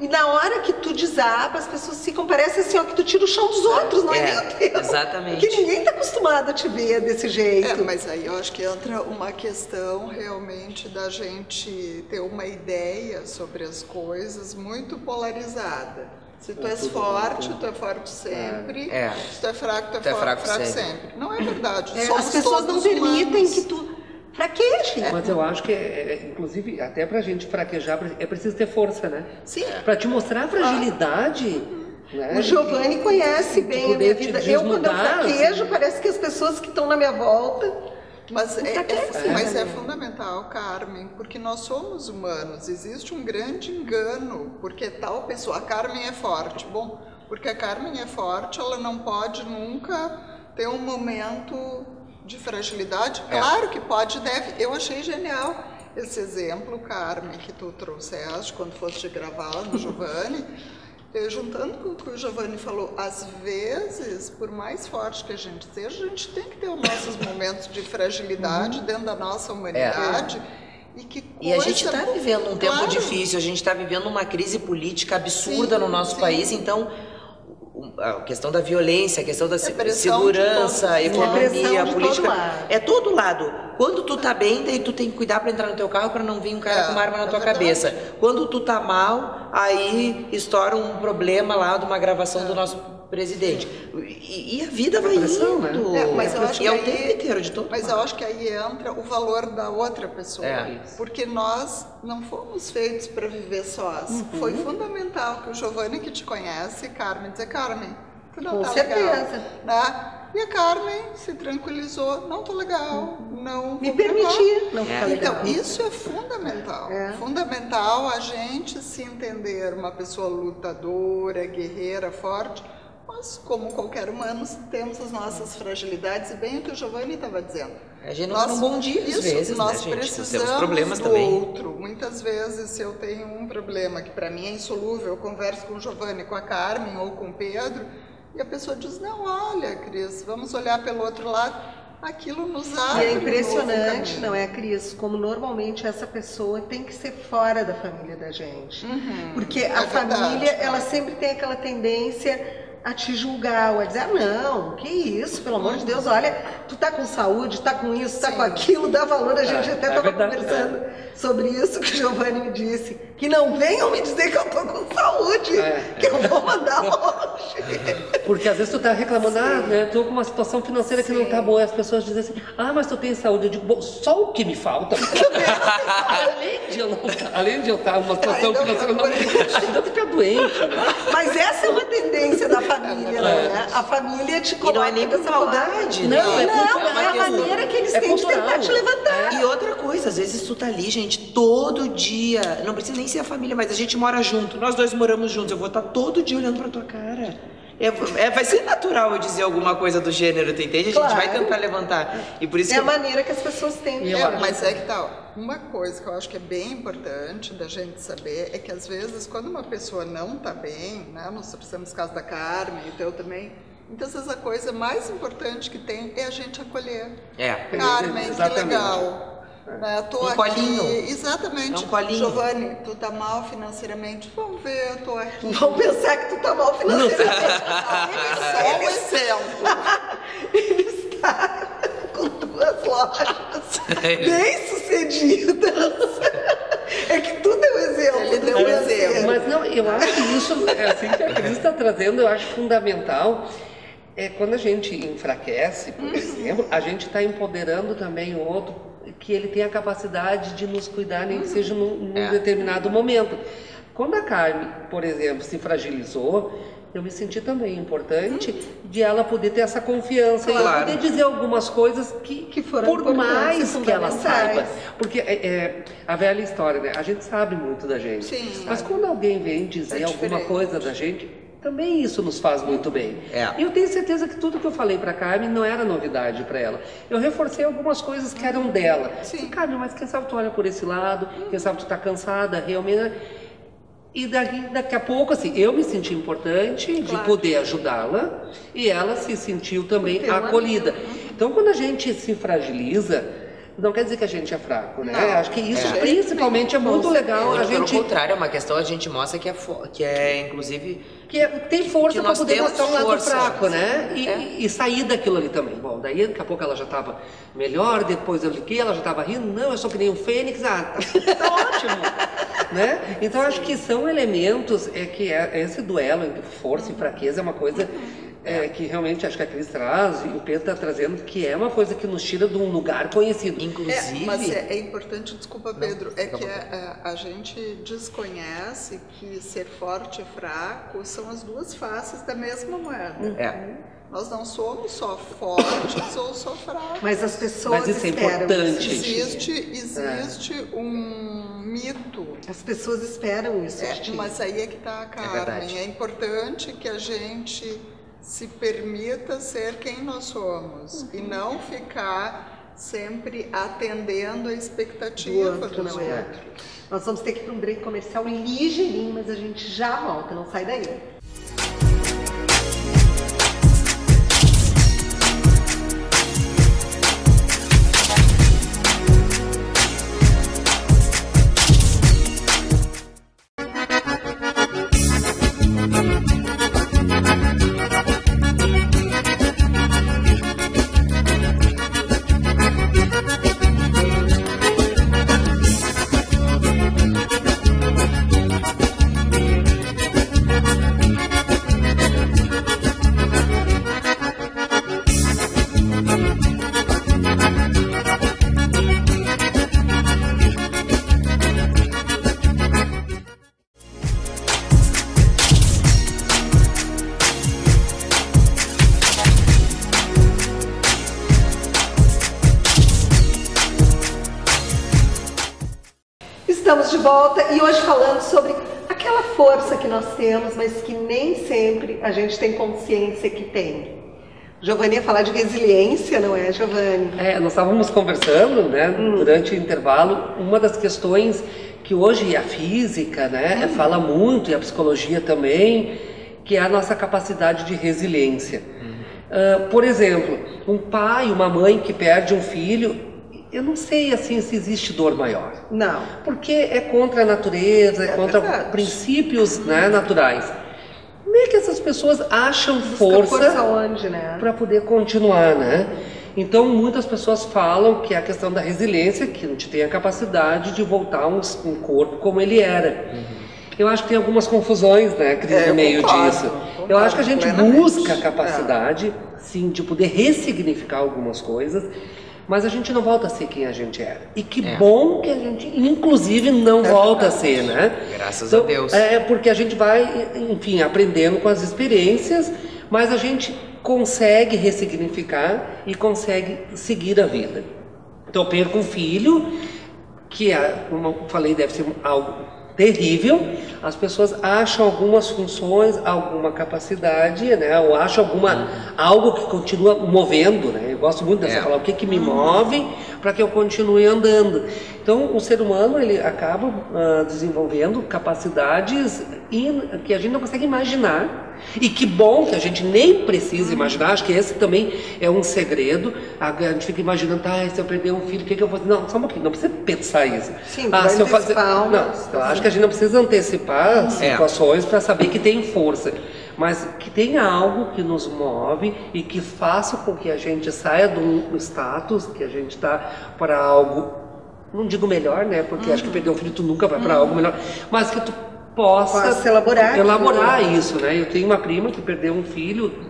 E na hora que tu desaba, as pessoas ficam, parece assim, ó, que tu tira o chão dos outros, não é nem o teu. Exatamente. Porque ninguém tá acostumado a te ver desse jeito. Mas aí eu acho que entra uma questão realmente da gente ter uma ideia sobre as coisas muito polarizada. Se tu és forte, tu é forte sempre. Se tu é fraco, tu é fraco sempre. Não é verdade. As pessoas não permitem que tu... Fraqueje. Mas eu acho que, inclusive, até pra gente fraquejar, é preciso ter força, né? Sim. Pra te mostrar a fragilidade. Né? O Giovani conhece bem a minha vida. Eu, quando eu fraquejo, parece que as pessoas que estão na minha volta... Mas é fundamental, Carmen, porque nós somos humanos. Existe um grande engano, porque tal pessoa, a Carmen é forte. Bom, porque a Carmen é forte, ela não pode nunca ter um momento de fragilidade. Claro que pode, deve. Eu achei genial esse exemplo, Carmen, que tu trouxeste quando foste gravar lá no Giovani. Juntando com o que o Giovani falou, às vezes, por mais forte que a gente seja, a gente tem que ter os nossos momentos de fragilidade dentro da nossa humanidade. E a gente está vivendo um tempo difícil, a gente está vivendo uma crise política absurda no nosso país, então a questão da violência, a questão da segurança, a economia, a política, é todo lado. Quando tu tá bem, daí tu tem que cuidar pra entrar no teu carro pra não vir um cara com uma arma na tua cabeça. Quando tu tá mal, aí estoura um problema lá de uma gravação do nosso presidente. E a vida vai indo. Mas é o tempo inteiro de todo. Mas eu acho que aí entra o valor da outra pessoa. Porque nós não fomos feitos pra viver sós. Foi fundamental que o Giovani, que te conhece, Carmen, dizer, Carmen, tu não tá legal, né? E a Carmen se tranquilizou, não tô legal, não me permitir não ficar legal. Então isso é fundamental, fundamental a gente se entender uma pessoa lutadora, guerreira, forte, mas como qualquer humano temos as nossas fragilidades e bem o que o Giovani estava dizendo. A gente não um bom dia às vezes, nós precisamos problemas do outro. Muitas vezes se eu tenho um problema que para mim é insolúvel, eu converso com o Giovani, com a Carmen ou com o Pedro. E a pessoa diz, não, olha, Cris, vamos olhar pelo outro lado. Aquilo nos abre. E é impressionante, não é, Cris? Como normalmente essa pessoa tem que ser fora da família da gente. Porque a família, ela sempre tem aquela tendência a te julgar, ou a dizer, ah, não, que isso, pelo amor de Deus, olha, tu tá com saúde, tá com isso, tá com aquilo, dá valor. A gente até tava conversando sobre isso que o Giovani me disse, que não venham me dizer que eu tô com saúde, que eu vou mandar longe. Porque às vezes tu tá reclamando, né, tô com uma situação financeira que não tá boa, e as pessoas dizem assim, ah, mas tu tem saúde. Eu digo, bom, só o que me falta. Além de eu estar numa situação financeira, ainda fica doente. Mas essa é uma tendência da família, né? A família te coloca. E não é nem por maldade, né? Não, é a maneira que eles têm de tentar te levantar. E outra coisa, às vezes tu tá ali, gente, todo dia, não precisa nem ser a família, mas a gente mora junto, nós dois moramos juntos, eu vou estar todo dia olhando pra tua cara. Vai ser natural eu dizer alguma coisa do gênero, tu entende? Claro. A gente vai tentar levantar. E por isso é a maneira que as pessoas têm. Mas é que tal, uma coisa que eu acho que é bem importante da gente saber é que às vezes quando uma pessoa não tá bem, né, nós precisamos caso da Carmen e o teu também, muitas vezes a coisa mais importante que tem é a gente acolher. Carmen, que legal. Né? Tô aqui, colinho. Exatamente. Giovani, tu tá mal financeiramente? Vamos ver, eu tô aqui. Vamos pensar que tu tá mal financeiramente. É um exemplo. Ele está com duas lojas bem sucedidas. É que tudo é um exemplo. Ele deu um exemplo. Mas não, eu acho que isso, é assim que a Cris está trazendo, eu acho fundamental. Quando a gente enfraquece, por exemplo, a gente está empoderando também o outro. que ele tem a capacidade de nos cuidar, nem que seja num determinado momento. Quando a Carmen, por exemplo, se fragilizou, eu me senti também importante de ela poder ter essa confiança, claro, e poder dizer algumas coisas que foram por mais que ela saiba. Porque é a velha história, né? A gente sabe muito da gente. Sim, mas quando alguém vem dizer alguma coisa da gente, também isso nos faz muito bem. Eu tenho certeza que tudo que eu falei para a Carmen não era novidade para ela. Eu reforcei algumas coisas que eram dela. Sim. Carmen, mas quem sabe tu olha por esse lado, quem sabe tu tá cansada, realmente... E daqui a pouco, assim, eu me senti importante, claro, de poder ajudá-la, e ela se sentiu também acolhida. Então, quando a gente se fragiliza, não quer dizer que a gente é fraco, né? Não, acho que isso principalmente é muito legal. A gente, pelo contrário, é uma questão, a gente mostra que tem força para poder mostrar um lado fraco, né? E sair daquilo ali também. Bom, daí daqui a pouco ela já estava melhor, depois eu liguei, ela já estava rindo, não, eu sou que nem um fênix, tá ótimo. Né? Então acho que são elementos esse duelo entre força e fraqueza é uma coisa que realmente acho que a Cris traz e o Pedro está trazendo, que é uma coisa que nos tira de um lugar conhecido, inclusive. Mas é importante, desculpa Pedro, a gente desconhece que ser forte e fraco são as duas faces da mesma moeda. Nós não somos só fortes ou só fracos. Mas as pessoas esperam. Existe um mito. As pessoas esperam isso. Mas aí é que está a Carmen. É importante que a gente se permita ser quem nós somos. E não ficar sempre atendendo a expectativa dos outros. Nós vamos ter que ir para um break comercial ligeirinho, mas a gente já volta. Não sai daí. E hoje falando sobre aquela força que nós temos, mas que nem sempre a gente tem consciência que tem. Giovani ia falar de resiliência, não é, Giovani? Nós estávamos conversando, né, durante o intervalo, uma das questões que hoje a física, né, fala muito, e a psicologia também, que é a nossa capacidade de resiliência. Por exemplo, um pai, uma mãe que perde um filho, eu não sei, assim, se existe dor maior. Não. Porque é contra a natureza, é contra princípios naturais. Como é que essas pessoas acham força onde, né, para poder continuar, né? Então, muitas pessoas falam que é a questão da resiliência, que a gente tem a capacidade de voltar um corpo como ele era. Eu acho que tem algumas confusões, né, Cris, no meio disso. Eu acho que a gente busca a capacidade, sim, de poder ressignificar algumas coisas, mas a gente não volta a ser quem a gente era. E que bom que a gente, inclusive, não volta a ser, né? Graças a Deus. Porque a gente vai, enfim, aprendendo com as experiências, mas a gente consegue ressignificar e consegue seguir a vida. Então, eu perco um filho, que, como eu falei, deve ser algo terrível. As pessoas acham algumas funções, alguma capacidade, né? Ou acham algo que continua movendo, né? Eu gosto muito dessa palavra, o que me move para que eu continue andando. Então, o ser humano, ele acaba desenvolvendo capacidades que a gente não consegue imaginar. E que bom que a gente nem precisa imaginar. Acho que esse também é um segredo. A gente fica imaginando, se eu perder um filho, o que, que eu vou fazer? Não, só um pouquinho, não precisa pensar isso. Sim, se eu fazer... eu acho que a gente não precisa antecipar situações para saber que tem força, mas que tem algo que nos move e que faça com que a gente saia de um status que a gente está para algo, não digo melhor, né? Porque acho que perder um filho tu nunca vai para algo melhor, mas que tu possa elaborar isso, né? Eu tenho uma prima que perdeu um filho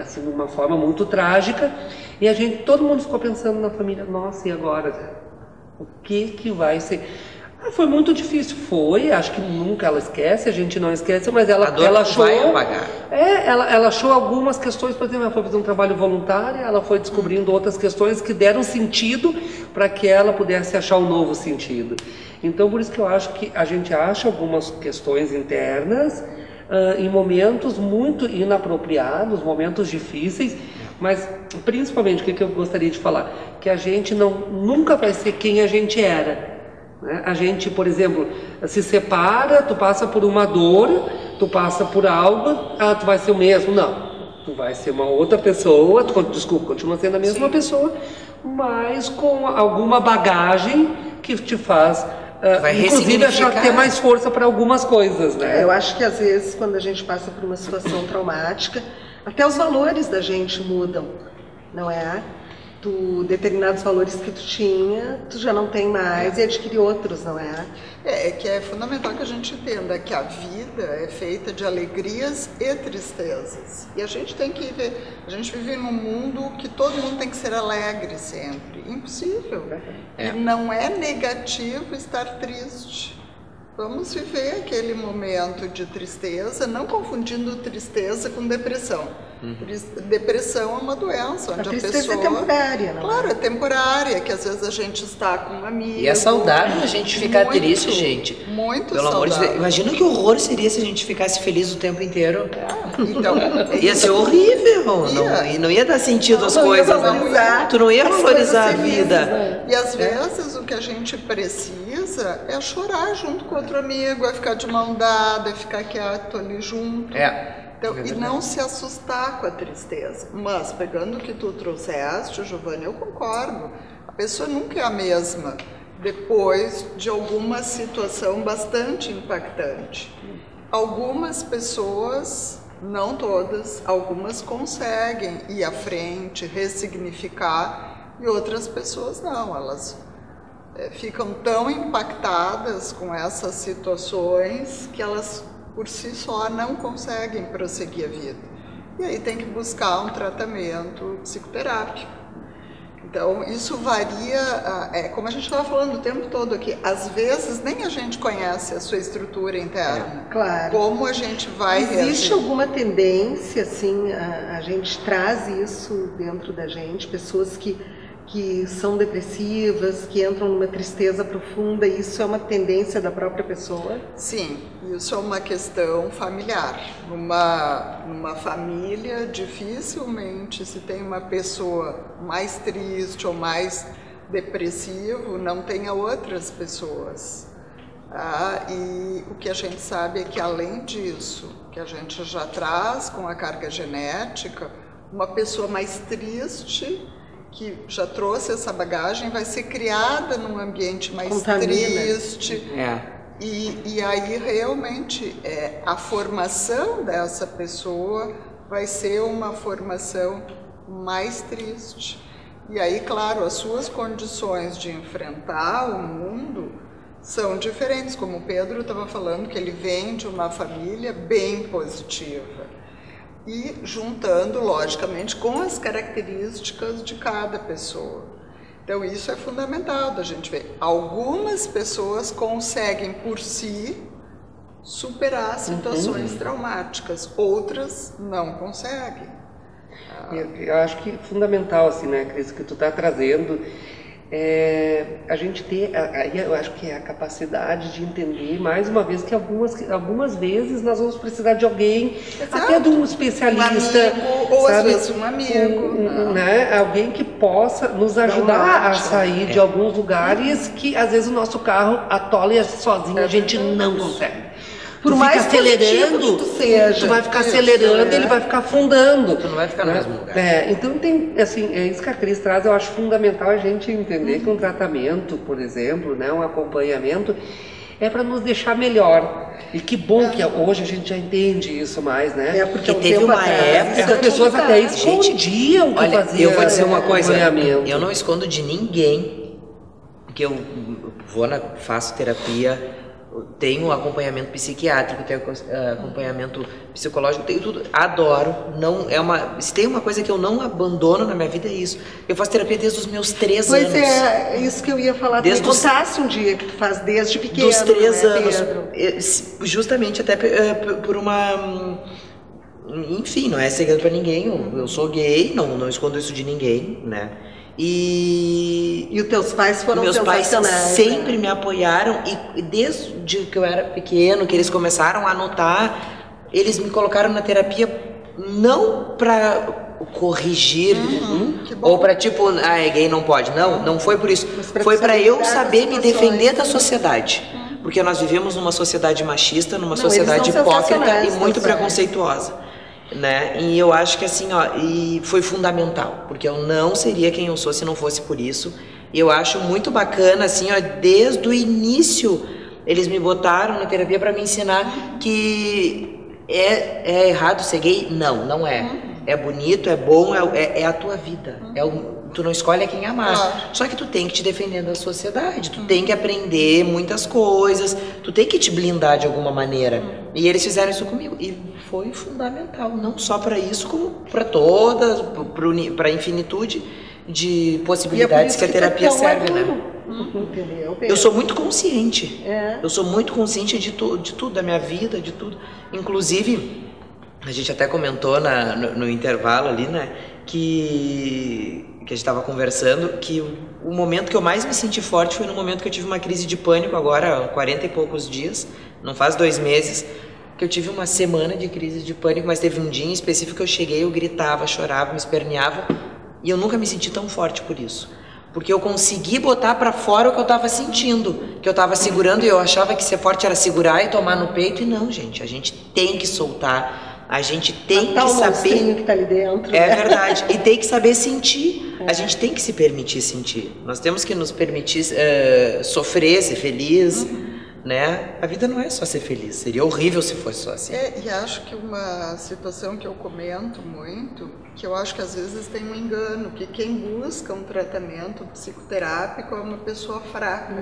assim, de uma forma muito trágica, e a gente, todo mundo ficou pensando na família, nossa, e agora? O que que vai ser? Ah, foi muito difícil, foi, acho que nunca ela esquece, a gente não esquece, mas ela achou... vai apagar. É, ela achou algumas questões, por exemplo, ela foi fazer um trabalho voluntário, ela foi descobrindo outras questões que deram sentido para que ela pudesse achar um novo sentido. Então, por isso que eu acho que a gente acha algumas questões internas em momentos muito inapropriados, momentos difíceis, mas principalmente, o que eu gostaria de falar? Que a gente nunca vai ser quem a gente era. A gente, por exemplo, se separa, tu passa por uma dor, tu passa por algo, ah, tu vai ser o mesmo. Não, tu vai ser uma outra pessoa, tu, desculpa, continua sendo a mesma pessoa, mas com alguma bagagem que te faz, inclusive, achar que ter mais força para algumas coisas, né? Eu acho que às vezes, quando a gente passa por uma situação traumática, até os valores da gente mudam, não é? Determinados valores que tu tinha, tu já não tem mais e adquire outros, não é? É que é fundamental que a gente entenda que a vida é feita de alegrias e tristezas. E a gente tem que ver, a gente vive num mundo que todo mundo tem que ser alegre sempre. Impossível. É. E não é negativo estar triste. Vamos viver aquele momento de tristeza, não confundindo tristeza com depressão. Depressão é uma doença, onde a pessoa... é temporária, não é? Claro, é temporária, que às vezes a gente está com um amigo... E é saudável a gente ficar muito triste, gente. Muito pelo saudável. Amor de... Imagina que horror seria se a gente ficasse feliz o tempo inteiro. É, então... ia ser horrível, não ia dar sentido às coisas. Tu não ia valorizar a vida. Felizes, e às vezes o que a gente precisa é chorar junto com outro amigo, é ficar de mão dada, é ficar quieto ali junto. É. Então, e não se assustar com a tristeza. Mas, pegando o que tu trouxeste, Giovani, eu concordo. A pessoa nunca é a mesma depois de alguma situação bastante impactante. Algumas pessoas, não todas, algumas conseguem ir à frente, ressignificar, e outras pessoas não. Elas ficam tão impactadas com essas situações que elas... por si só não conseguem prosseguir a vida. E aí tem que buscar um tratamento psicoterápico. Então isso varia, como a gente estava falando o tempo todo aqui, às vezes nem a gente conhece a sua estrutura interna. Claro. Como a gente vai reagir. Existe alguma tendência, assim, a gente traz isso dentro da gente, pessoas que são depressivas, que entram numa tristeza profunda, e isso é uma tendência da própria pessoa? Sim, isso é uma questão familiar. Numa família, dificilmente se tem uma pessoa mais triste ou mais depressiva, não tenha outras pessoas. Ah, e o que a gente sabe é que, além disso, que a gente já traz com a carga genética, uma pessoa mais triste que já trouxe essa bagagem, vai ser criada num ambiente mais triste. E aí realmente a formação dessa pessoa vai ser uma formação mais triste. E aí, claro, as suas condições de enfrentar o mundo são diferentes, como o Pedro estava falando, que ele vem de uma família bem positiva. E juntando, logicamente, com as características de cada pessoa. Então isso é fundamental da gente ver. Algumas pessoas conseguem por si superar situações traumáticas, outras não conseguem. Eu acho que é fundamental, assim, né, Cris, que tu tá trazendo, a gente ter, eu acho que é a capacidade de entender, mais uma vez, que algumas vezes nós vamos precisar de alguém, até de um especialista, amigo, ou às vezes um amigo, né? Alguém que possa nos ajudar a sair de alguns lugares que às vezes o nosso carro atola e sozinho a gente não consegue. Por mais acelerando, que tu seja, tu vai ficar acelerando, ele vai ficar afundando. Tu não vai ficar no mesmo lugar. Então tem, assim, isso que a Cris traz, eu acho fundamental a gente entender que um tratamento, por exemplo, né, um acompanhamento, é para nos deixar melhor. E que bom que hoje a gente já entende isso mais, né? É porque teve uma época que as pessoas até escondiam o que faziam. Eu vou dizer uma coisa, eu não escondo de ninguém, porque eu faço terapia Tem o acompanhamento psiquiátrico, tem o acompanhamento psicológico, tem tudo. Adoro. Não, é uma, se tem uma coisa que eu não abandono na minha vida é isso. Eu faço terapia desde os meus 3 anos. Pois é, isso que eu ia falar. Desde tu contasse um dia que tu faz desde pequeno. Dos 3 anos. Pedro? Justamente até por uma... Enfim, não é segredo pra ninguém. Eu sou gay, não escondo isso de ninguém, né? E os teus pais foram sensacionais. Meus pais sempre me apoiaram e desde que eu era pequeno, que eles começaram a notar, eles me colocaram na terapia não para corrigir ou para tipo, ah, é gay, não pode. Não, não foi por isso. Foi para eu saber me defender da sociedade. Porque nós vivemos numa sociedade machista, numa sociedade hipócrita e muito preconceituosa. Né? E eu acho que assim, ó, e foi fundamental, porque eu não seria quem eu sou se não fosse por isso. E eu acho muito bacana, assim, ó, desde o início eles me botaram na terapia para me ensinar que é errado ser gay? Não, não é. É bonito, é bom, é a tua vida. Tu não escolhe quem amar. Só que tu tem que te defender da sociedade, tu tem que aprender muitas coisas, tu tem que te blindar de alguma maneira. E eles fizeram isso comigo. E foi fundamental, não só para isso, como para todas, para a infinitude de possibilidades que a terapia serve, né? Eu sou muito consciente. Eu sou muito consciente de tudo, da minha vida, de tudo. Inclusive, a gente até comentou no intervalo ali, né? Que a gente estava conversando, que o momento que eu mais me senti forte foi no momento que eu tive uma crise de pânico agora, 40 e poucos dias, não faz 2 meses, que eu tive uma semana de crise de pânico, mas teve um dia em específico que eu cheguei, eu gritava, chorava, me esperneava, e eu nunca me senti tão forte por isso. Porque eu consegui botar pra fora o que eu tava sentindo, que eu tava segurando, e eu achava que ser forte era segurar e tomar no peito, e não, gente, a gente tem que soltar, a gente tem que saber... que tá ali dentro. É verdade, e tem que saber sentir, a gente tem que se permitir sentir, nós temos que nos permitir sofrer, ser feliz... Né? A vida não é só ser feliz, seria horrível se fosse só assim. E acho que uma situação que eu comento muito, que eu acho que às vezes tem um engano, que quem busca um tratamento psicoterápico é uma pessoa fraca.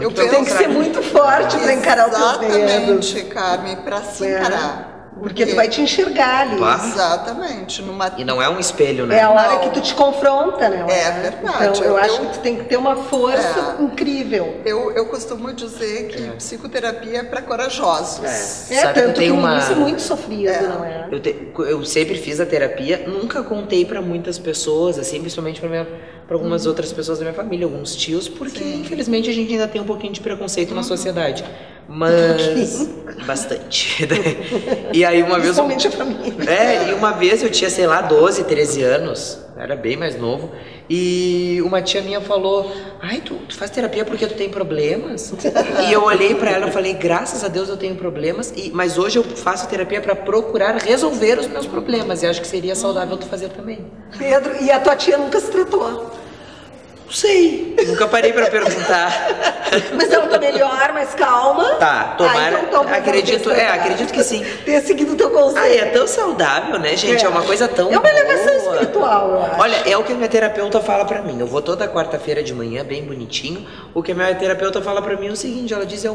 Eu tenho que ser muito forte para encarar os meus medos. Exatamente, Carmen, para se encarar. Porque tu vai te enxergar ali. Exatamente. E não é um espelho, né? É a hora que tu te confronta, né? É verdade. Então, eu acho que tu tem que ter uma força incrível. Eu costumo dizer que psicoterapia é para corajosos. Sabe, tanto que isso é muito sofrido, não é? Eu sempre fiz a terapia, nunca contei para muitas pessoas, assim, principalmente para algumas outras pessoas da minha família, alguns tios, porque infelizmente a gente ainda tem um pouquinho de preconceito na sociedade. Mas bastante. E aí uma vez eu tinha, sei lá, 12, 13 anos, era bem mais novo, e uma tia minha falou: "Ai, tu faz terapia porque tu tem problemas?" E eu olhei para ela e falei: "Graças a Deus eu tenho problemas, mas hoje eu faço terapia para procurar resolver os meus problemas, e acho que seria saudável tu fazer também." Pedro, e a tua tia nunca se tratou? Não sei, nunca parei pra perguntar. Mas ela tá melhor, mais calma. Tá, tomara. Então, acredito que sim. Tenha seguido o teu conselho. É tão saudável, né, gente? É uma coisa tão. É uma elevação espiritual, eu acho. Olha, é o que a minha terapeuta fala pra mim. Eu vou toda quarta-feira de manhã, bem bonitinho. O que a minha terapeuta fala pra mim é o seguinte: ela diz, eu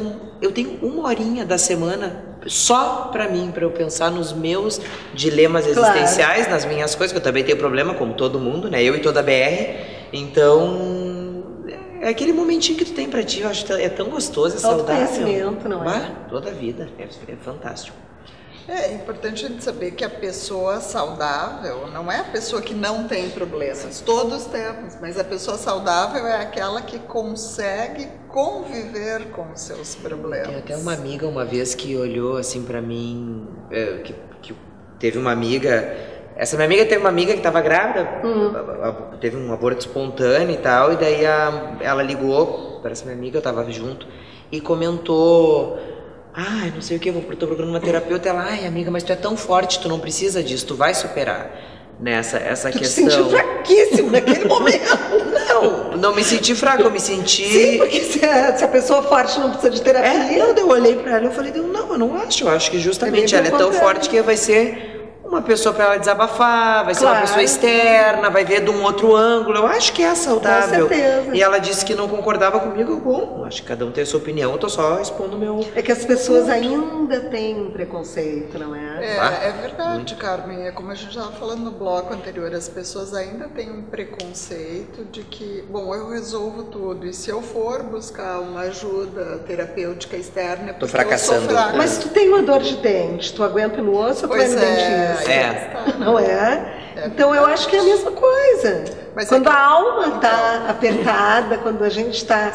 tenho 1 horinha da semana só pra mim, pra eu pensar nos meus dilemas existenciais, nas minhas coisas, que eu também tenho problema, como todo mundo, né? Eu e toda a BR. Então, é aquele momentinho que tu tem pra ti, eu acho que é tão gostoso, é saudável. Autoconhecimento, não é? Toda a vida, é fantástico. É importante a gente saber que a pessoa saudável não é a pessoa que não tem problemas, todos temos, mas a pessoa saudável é aquela que consegue conviver com os seus problemas. Tem até uma amiga uma vez que olhou assim pra mim, que teve uma amiga... Essa minha amiga teve uma amiga que estava grávida, teve um aborto espontâneo e tal, e daí ela ligou para essa minha amiga, eu estava junto, e comentou: "Ah, não sei o que, eu estou procurando uma terapeuta." Ela: "Ai, amiga, mas tu é tão forte, tu não precisa disso, tu vai superar." Essa questão. Eu me senti fraquíssimo naquele momento. Não me senti fraca, eu me senti. Sim, porque se a pessoa forte não precisa de terapia. Eu olhei para ela e falei: "Não, eu não acho, eu acho que justamente ela é tão forte que vai ser uma pessoa para ela desabafar, vai ser uma pessoa externa, vai ver de um outro ângulo. Eu acho que é saudável. Com certeza. E ela disse que não concordava comigo. Bom, acho que cada um tem a sua opinião, eu tô só expondo o meu... É que as pessoas ainda têm preconceito, não é? É verdade, muito. Carmen. É como a gente estava falando no bloco anterior, as pessoas ainda têm um preconceito de que, bom, eu resolvo tudo. E se eu for buscar uma ajuda terapêutica externa, é porque eu sou fraca. Mas tu tem uma dor de dente, tu aguenta no osso ou tu vai no dentista? Não é? Então eu acho que é a mesma coisa. Mas quando a alma está apertada, quando a gente está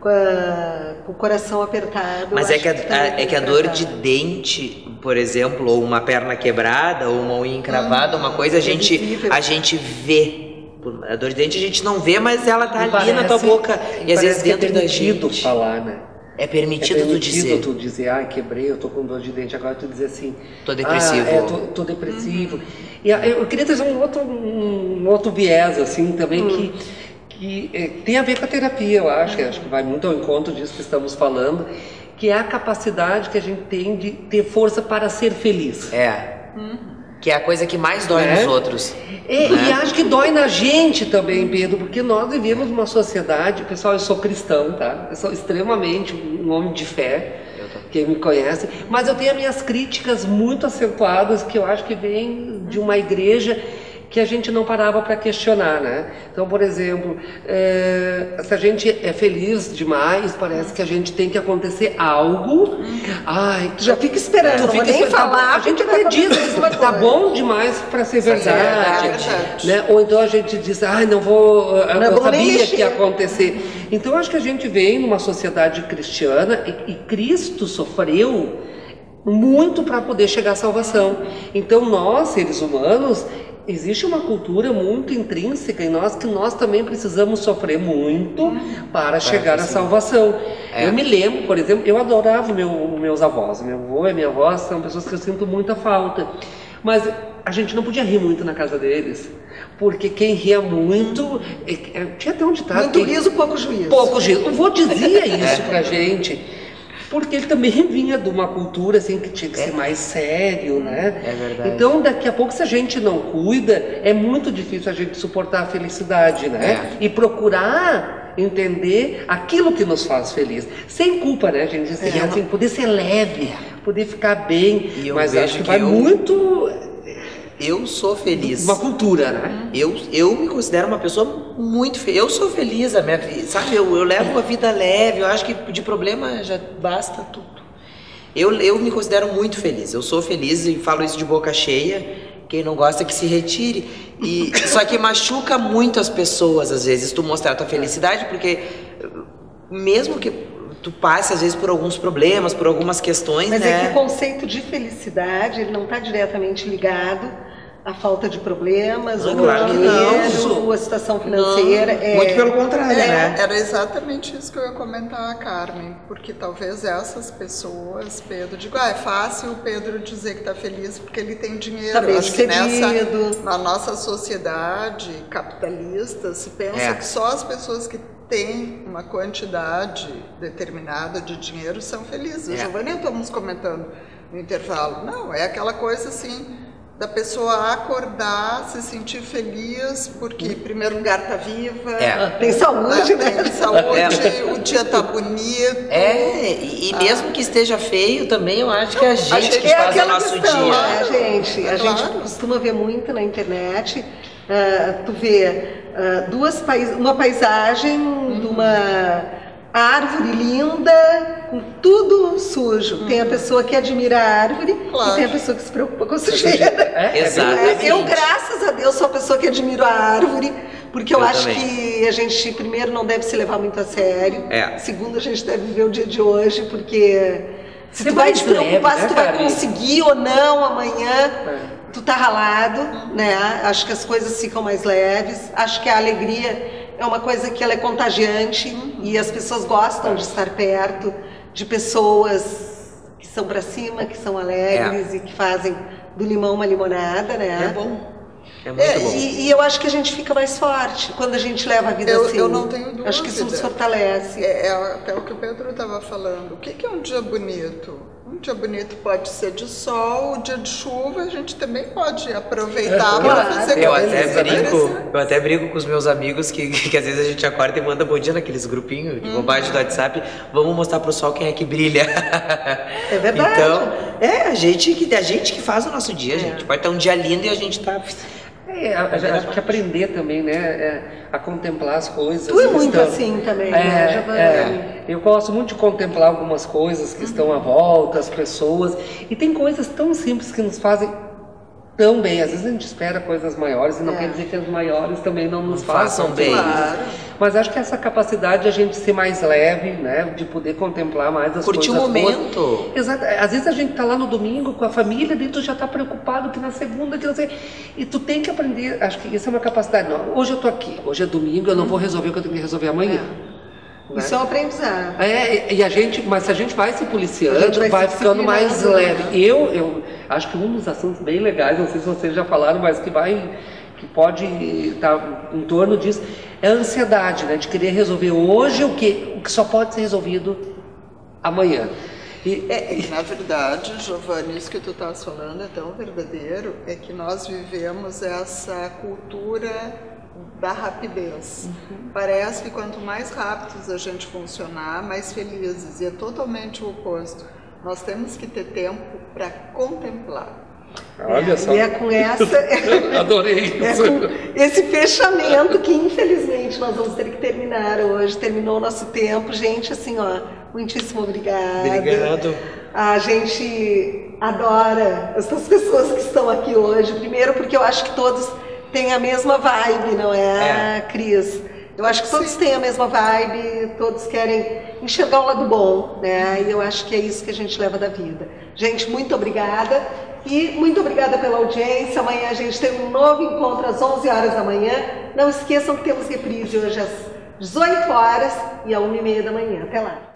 com o coração apertado... Mas é que a dor de dente, por exemplo, ou uma perna quebrada, ou uma unha encravada, uma coisa, a gente vê. A dor de dente a gente não vê, mas ela tá ali na tua boca. E às vezes dentro da gente... falar, né? É permitido, tu dizer, ai, quebrei, eu tô com dor de dente. Agora tu dizer assim, tô depressivo. Tô depressivo. E eu queria trazer um outro viés, assim, também, que tem a ver com a terapia, eu acho. Acho que vai muito ao encontro disso que estamos falando, que é a capacidade que a gente tem de ter força para ser feliz. Que é a coisa que mais dói nos outros. E acho que dói na gente também, Pedro, porque nós vivemos uma sociedade... Pessoal, eu sou cristão, tá? Eu sou extremamente um homem de fé, quem me conhece. Mas eu tenho as minhas críticas muito acentuadas, que eu acho que vem de uma igreja que a gente não parava para questionar, né? Então, por exemplo, se a gente é feliz demais, parece que a gente tem que acontecer algo. Ai, tu já fica esperando, tu fica nem falar. A gente até diz isso, mas tá bom demais para ser verdade, né? Ou então a gente diz, ai, eu sabia que ia acontecer. Então, acho que a gente vem numa sociedade cristiana e Cristo sofreu muito para poder chegar à salvação. Então, nós, seres humanos, existe uma cultura muito intrínseca em nós que nós também precisamos sofrer muito para chegar à salvação. Eu me lembro, por exemplo, eu adorava meus avós. Meu avô e minha avó são pessoas que eu sinto muita falta. Mas a gente não podia rir muito na casa deles, porque quem ria muito... Tinha até um ditado... Muito riso, pouco juízo. Pouco juízo. O vô dizia isso pra gente. Porque ele também vinha de uma cultura assim que tinha que ser mais sério, né? É verdade. Então, daqui a pouco, se a gente não cuida, é muito difícil a gente suportar a felicidade, né? E procurar entender aquilo que nos faz feliz. Sem culpa, né, gente? Assim, poder ser leve, poder ficar bem. E eu acho que vai muito... Eu sou feliz. Uma cultura, né? Eu me considero uma pessoa muito feliz. Eu sou feliz, a minha vida, sabe? Eu levo a vida leve, eu acho que de problema já basta tudo. Eu me considero muito feliz, eu sou feliz e falo isso de boca cheia. Quem não gosta que se retire. E, só que machuca muito as pessoas, às vezes, tu mostrar a tua felicidade, porque mesmo que... tu passa às vezes por alguns problemas, por algumas questões, mas né? É que o conceito de felicidade, ele não está diretamente ligado à falta de problemas, ou claro dinheiro, ou a situação financeira. Muito pelo contrário, né? Era exatamente isso que eu ia comentar, Carmen, porque talvez essas pessoas, Pedro, digo, é fácil o Pedro dizer que está feliz porque ele tem dinheiro. Tá bem sucedido. Na nossa sociedade capitalista, se pensa que só as pessoas que tem uma quantidade determinada de dinheiro são felizes. O Giovani estamos comentando no intervalo. Não, é aquela coisa assim da pessoa acordar, se sentir feliz, porque em primeiro lugar está viva, tem saúde, tem saúde, o dia está bonito. E mesmo que esteja feio também, eu acho que é a gente que faz o nosso dia. A gente costuma ver muito na internet, tu vê uma paisagem de uma árvore linda, com tudo sujo. Tem a pessoa que admira a árvore e tem a pessoa que se preocupa com a sujeira. Exatamente. Eu, graças a Deus, sou a pessoa que admira a árvore, porque eu acho que a gente, primeiro, não deve se levar muito a sério. Segundo, a gente deve viver o dia de hoje, porque se tu vai te preocupar se tu vai conseguir ou não amanhã... Tu tá ralado, né? Acho que as coisas ficam mais leves. Acho que a alegria é uma coisa que ela é contagiante e as pessoas gostam de estar perto de pessoas que são pra cima, que são alegres e que fazem do limão uma limonada, né? É bom. É muito bom. E eu acho que a gente fica mais forte quando a gente leva a vida assim. Eu não tenho dúvida. Acho que isso nos fortalece. É até o que o Pedro estava falando. O que é um dia bonito? Um dia bonito pode ser de sol, um dia de chuva, a gente também pode aproveitar para fazer eu até brinco com os meus amigos que às vezes a gente acorda e manda bom dia naqueles grupinhos de bobagem do WhatsApp, vamos mostrar pro sol quem é que brilha. É verdade. Então, é a gente que faz o nosso dia, gente. Pode estar um dia lindo e a gente tá... acho que aprender também, né, a contemplar as coisas. Tu é muito assim também, né, Giovani? Eu gosto muito de contemplar algumas coisas que estão à volta, as pessoas, e tem coisas tão simples que nos fazem tão bem. Às vezes a gente espera coisas maiores e não quer dizer que as maiores também não nos façam bem. Claro. Mas acho que essa capacidade de a gente ser mais leve, né, de poder contemplar mais as coisas. Curtir o momento. Exato. Às vezes a gente tá lá no domingo com a família, daí tu já tá preocupado que na segunda, que não sei. E tu tem que aprender, acho que isso é uma capacidade. Não, hoje eu tô aqui, hoje é domingo, eu não vou resolver o que eu tenho que resolver amanhã. Né? Isso é um aprendizado. E a gente, mas se a gente vai se policiando, vai ficando mais leve. Eu acho que um dos assuntos bem legais, não sei se vocês já falaram, mas que pode estar em torno disso, é a ansiedade, né? De querer resolver hoje o que só pode ser resolvido amanhã. E na verdade, Giovani, isso que tu estás falando é tão verdadeiro, é que nós vivemos essa cultura da rapidez. Parece que quanto mais rápidos a gente funcionar, mais felizes, e é totalmente o oposto. Nós temos que ter tempo para contemplar. Olha só. E é com essa... Adorei. É com esse fechamento que, infelizmente, nós vamos ter que terminar hoje. Terminou o nosso tempo. Gente, assim, ó, muitíssimo obrigada. Obrigado. A gente adora essas pessoas que estão aqui hoje. Primeiro, porque eu acho que todos tem a mesma vibe, não é, Cris? Eu acho que todos têm a mesma vibe, todos querem enxergar o lado bom, né? E eu acho que é isso que a gente leva da vida. Gente, muito obrigada. E muito obrigada pela audiência. Amanhã a gente tem um novo encontro às 11 horas da manhã. Não esqueçam que temos reprise hoje às 18 horas e à 1h30 da manhã. Até lá!